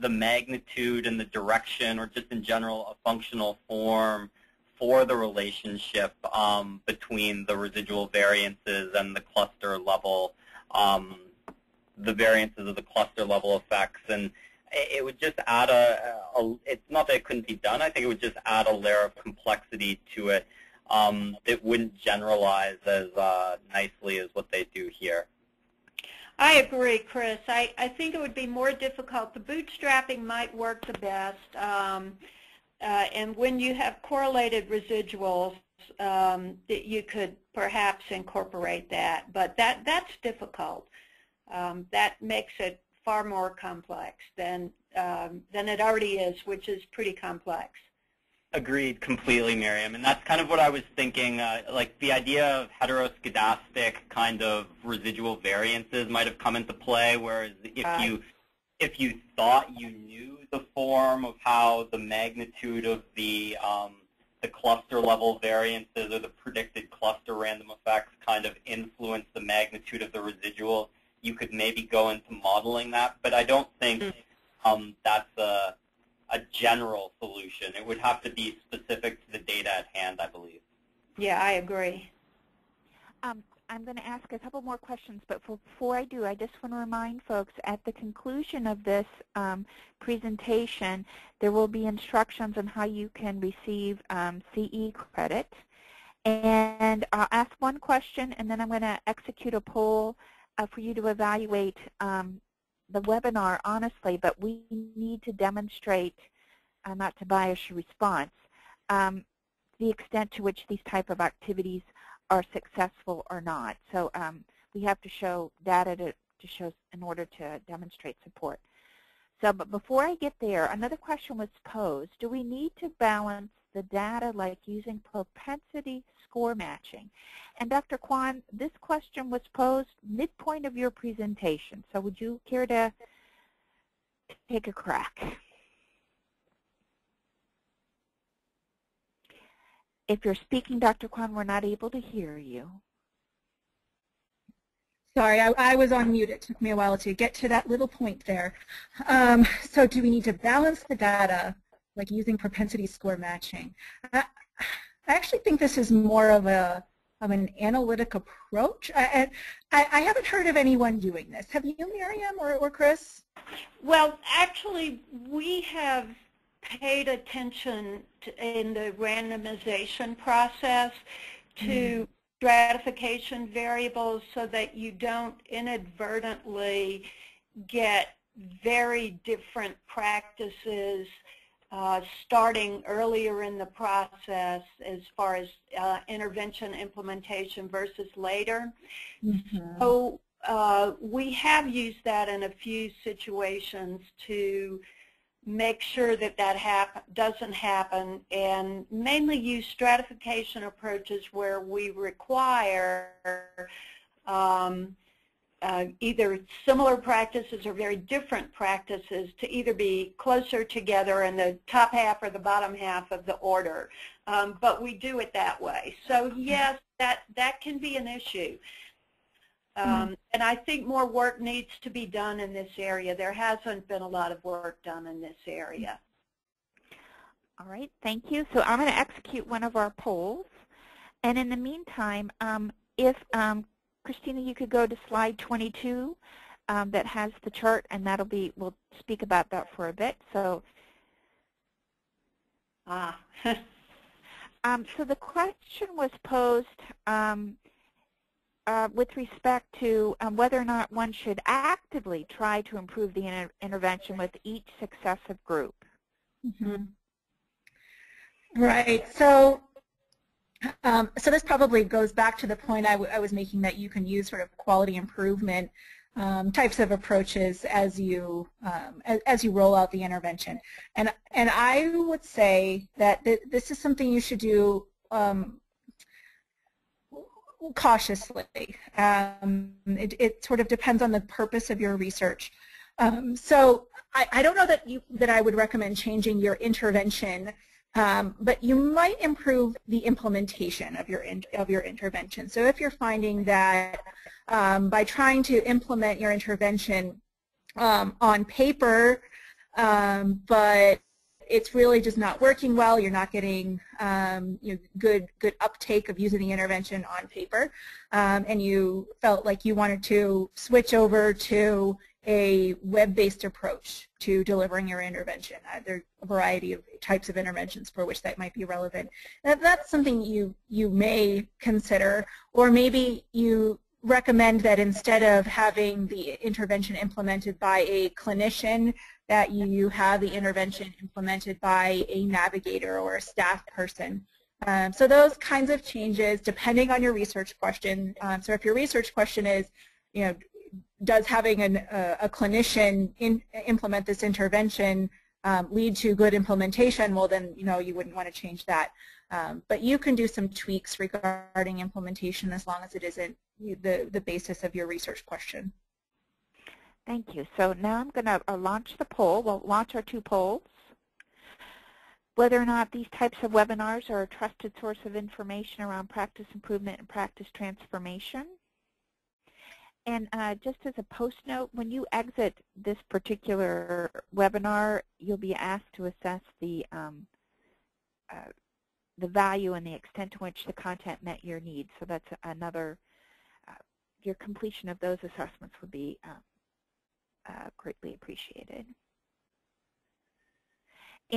the magnitude and the direction, or just in general, a functional form for the relationship um, between the residual variances and the cluster level, um, the variances of the cluster level effects. And it would just add a, a, it's not that it couldn't be done, I think it would just add a layer of complexity to it um, that wouldn't generalize as uh, nicely as what they do here. I agree, Chris. I, I think it would be more difficult. The bootstrapping might work the best. Um, uh, and when you have correlated residuals, um, you could perhaps incorporate that. But that, that's difficult. Um, that makes it far more complex than, um, than it already is, which is pretty complex. Agreed completely, Miriam. And that's kind of what I was thinking. Uh, like the idea of heteroscedastic kind of residual variances might have come into play, whereas if uh, you if you thought you knew the form of how the magnitude of the um, the cluster level variances or the predicted cluster random effects kind of influence the magnitude of the residual, you could maybe go into modeling that. But I don't think um, that's a a general solution. It would have to be specific to the data at hand, I believe. Yeah, I agree. Um, I'm going to ask a couple more questions, but before I do, I just want to remind folks, at the conclusion of this um, presentation, there will be instructions on how you can receive um, C E credit. And I'll ask one question, and then I'm going to execute a poll uh, for you to evaluate um, the webinar honestly, but we need to demonstrate, uh, not to bias your response, um, the extent to which these type of activities are successful or not. So um, we have to show data to, to show in order to demonstrate support. So, but before I get there, another question was posed. Do we need to balance the data like using propensity score matching? And Doctor Kwan, this question was posed midpoint of your presentation. So would you care to take a crack? If you're speaking, Doctor Kwan, we're not able to hear you. Sorry, I, I was on mute. It took me a while to get to that little point there. Um, so do we need to balance the data, like using propensity score matching? I, I actually think this is more of, a, of an analytic approach. I, I, I haven't heard of anyone doing this. Have you, Miriam, or, or Chris? Well, actually, we have paid attention to, in the randomization process to mm. stratification variables so that you don't inadvertently get very different practices uh, starting earlier in the process as far as uh, intervention implementation versus later. Mm-hmm. So uh, we have used that in a few situations to make sure that that happen, doesn't happen, and mainly use stratification approaches where we require um, uh, either similar practices or very different practices to either be closer together in the top half or the bottom half of the order. Um, but we do it that way. So yes, that, that can be an issue. Um, and I think more work needs to be done in this area. There hasn't been a lot of work done in this area. All right, thank you. So I'm going to execute one of our polls. And in the meantime, um, if, um, Christina, you could go to slide twenty-two um, that has the chart, and that'll be, we'll speak about that for a bit. So, ah. um, so the question was posed, um, Uh, with respect to um, whether or not one should actively try to improve the inter intervention with each successive group. Mm-hmm. Right. So, um, so this probably goes back to the point I, w I was making that you can use sort of quality improvement um, types of approaches as you um, as, as you roll out the intervention. And and I would say that th this is something you should do. Um, Cautiously. Um, it, it sort of depends on the purpose of your research. Um, so I, I don't know that, you, that I would recommend changing your intervention, um, but you might improve the implementation of your, in, of your intervention. So if you're finding that um, by trying to implement your intervention um, on paper, um, but it's really just not working well. You're not getting um, you know, good good uptake of using the intervention on paper, um, and you felt like you wanted to switch over to a web-based approach to delivering your intervention. Uh, there are a variety of types of interventions for which that might be relevant. And that's something you you may consider, or maybe you recommend that instead of having the intervention implemented by a clinician, that you have the intervention implemented by a navigator or a staff person. Um, so those kinds of changes, depending on your research question. Um, so if your research question is, you know, does having an, uh, a clinician in, implement this intervention um, lead to good implementation? Well, then you know you wouldn't want to change that. Um, but you can do some tweaks regarding implementation as long as it isn't the, the basis of your research question. Thank you. So now I'm going to uh, launch the poll. We'll launch our two polls. Whether or not these types of webinars are a trusted source of information around practice improvement and practice transformation. And uh, just as a post note, when you exit this particular webinar, you'll be asked to assess the um, uh, the value and the extent to which the content met your needs. So that's another, uh, your completion of those assessments would be um, Uh, greatly appreciated.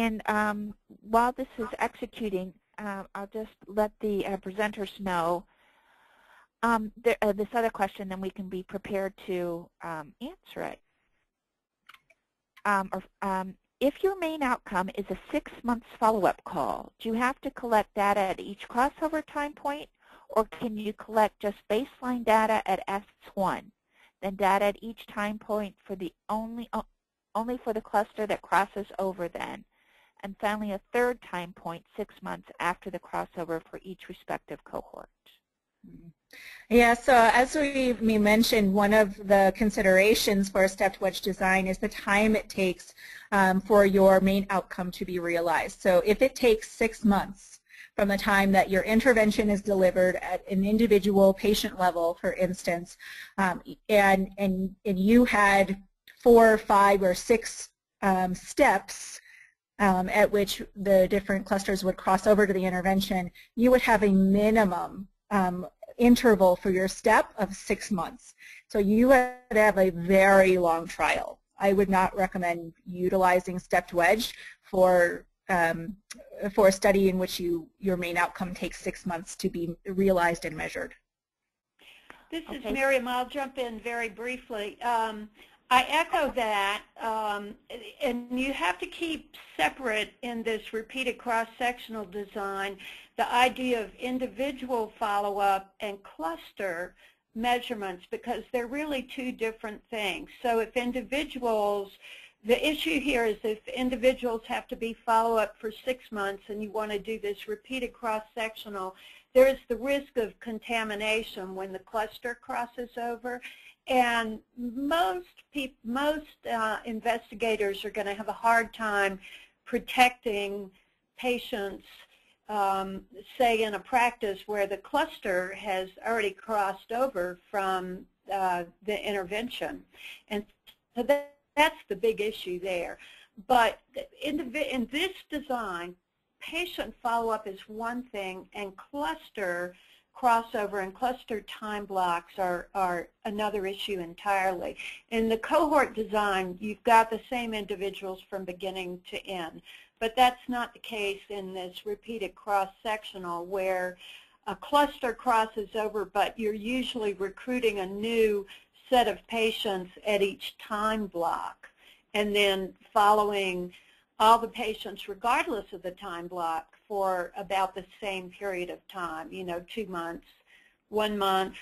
And um, while this is executing, uh, I'll just let the uh, presenters know um, th uh, this other question, then we can be prepared to um, answer it. Um, or, um, if your main outcome is a six months follow-up call, do you have to collect data at each crossover time point, or can you collect just baseline data at S one, then data at each time point for the only only for the cluster that crosses over then, and finally a third time point six months after the crossover for each respective cohort? Yeah, so as we, we mentioned, one of the considerations for a stepped wedge design is the time it takes um, for your main outcome to be realized. So if it takes six months from the time that your intervention is delivered at an individual patient level, for instance, um, and, and, and you had four, five, or six um, steps um, at which the different clusters would cross over to the intervention, you would have a minimum um, interval for your step of six months. So you would have a very long trial. I would not recommend utilizing stepped wedge for um, for a study in which you your main outcome takes six months to be realized and measured. This okay. is Miriam. I'll jump in very briefly. Um, I echo that, um, and you have to keep separate in this repeated cross-sectional design the idea of individual follow-up and cluster measurements, because they're really two different things. So if individuals, the issue here is if individuals have to be follow-up for six months and you want to do this repeated cross-sectional, there is the risk of contamination when the cluster crosses over. And most people, most uh, investigators are going to have a hard time protecting patients, um, say, in a practice where the cluster has already crossed over from uh, the intervention. And so that, that's the big issue there. But in, the, in this design, patient follow-up is one thing, and cluster crossover and cluster time blocks are, are another issue entirely. In the cohort design, you've got the same individuals from beginning to end, but that's not the case in this repeated cross-sectional where a cluster crosses over, but you're usually recruiting a new set of patients at each time block and then following all the patients regardless of the time block for about the same period of time, you know, two months, one month,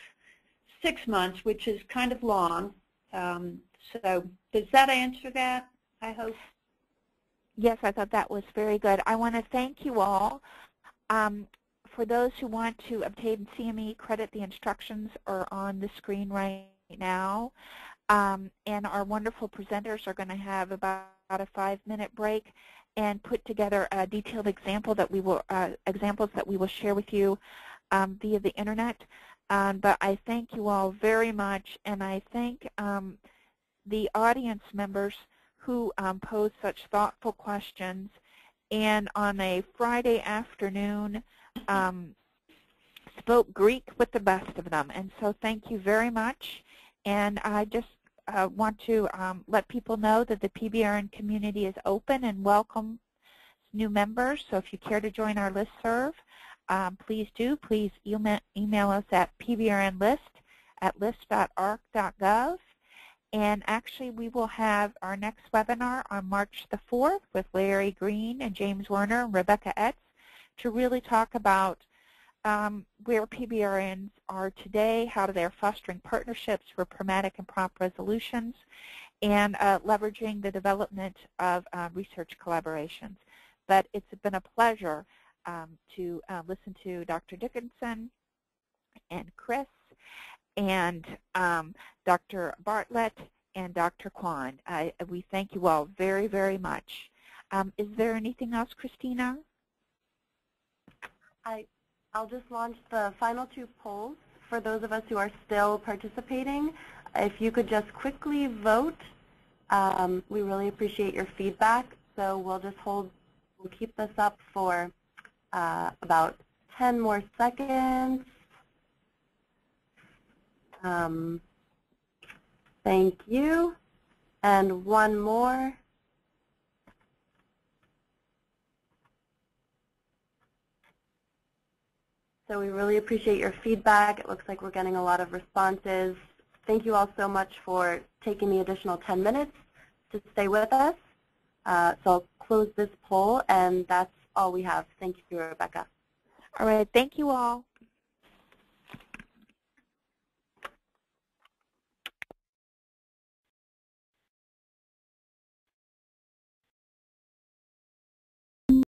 six months, which is kind of long. Um, so does that answer that, I hope? Yes, I thought that was very good. I want to thank you all. Um, for those who want to obtain C M E credit, the instructions are on the screen right now. Um, and our wonderful presenters are going to have about a five-minute break and put together a detailed example that we will uh, examples that we will share with you um, via the internet. Um, but I thank you all very much, and I thank um, the audience members who um, posed such thoughtful questions. And on a Friday afternoon, um, spoke Greek with the best of them. And so thank you very much. And I just. I uh, want to um, let people know that the P B R N community is open and welcomes new members. So if you care to join our listserv, um, please do. Please email, email us at p b r n list at list dot a r c dot gov. And actually, we will have our next webinar on March the fourth with Larry Green and James Warner and Rebecca Etz to really talk about Um, where P B R Ns are today, how they're fostering partnerships for pragmatic and prompt resolutions, and uh, leveraging the development of uh, research collaborations. But it's been a pleasure um, to uh, listen to Doctor Dickinson and Chris and um, Doctor Bartlett and Doctor Kwan. I, we thank you all very, very much. Um, is there anything else, Christina? I. I'll just launch the final two polls for those of us who are still participating. If you could just quickly vote, um, we really appreciate your feedback. So we'll just hold, we'll keep this up for uh, about ten more seconds. Um, thank you. And one more. So we really appreciate your feedback. It looks like we're getting a lot of responses. Thank you all so much for taking the additional ten minutes to stay with us. Uh, so I'll close this poll, and that's all we have. Thank you, Rebecca. All right. Thank you all.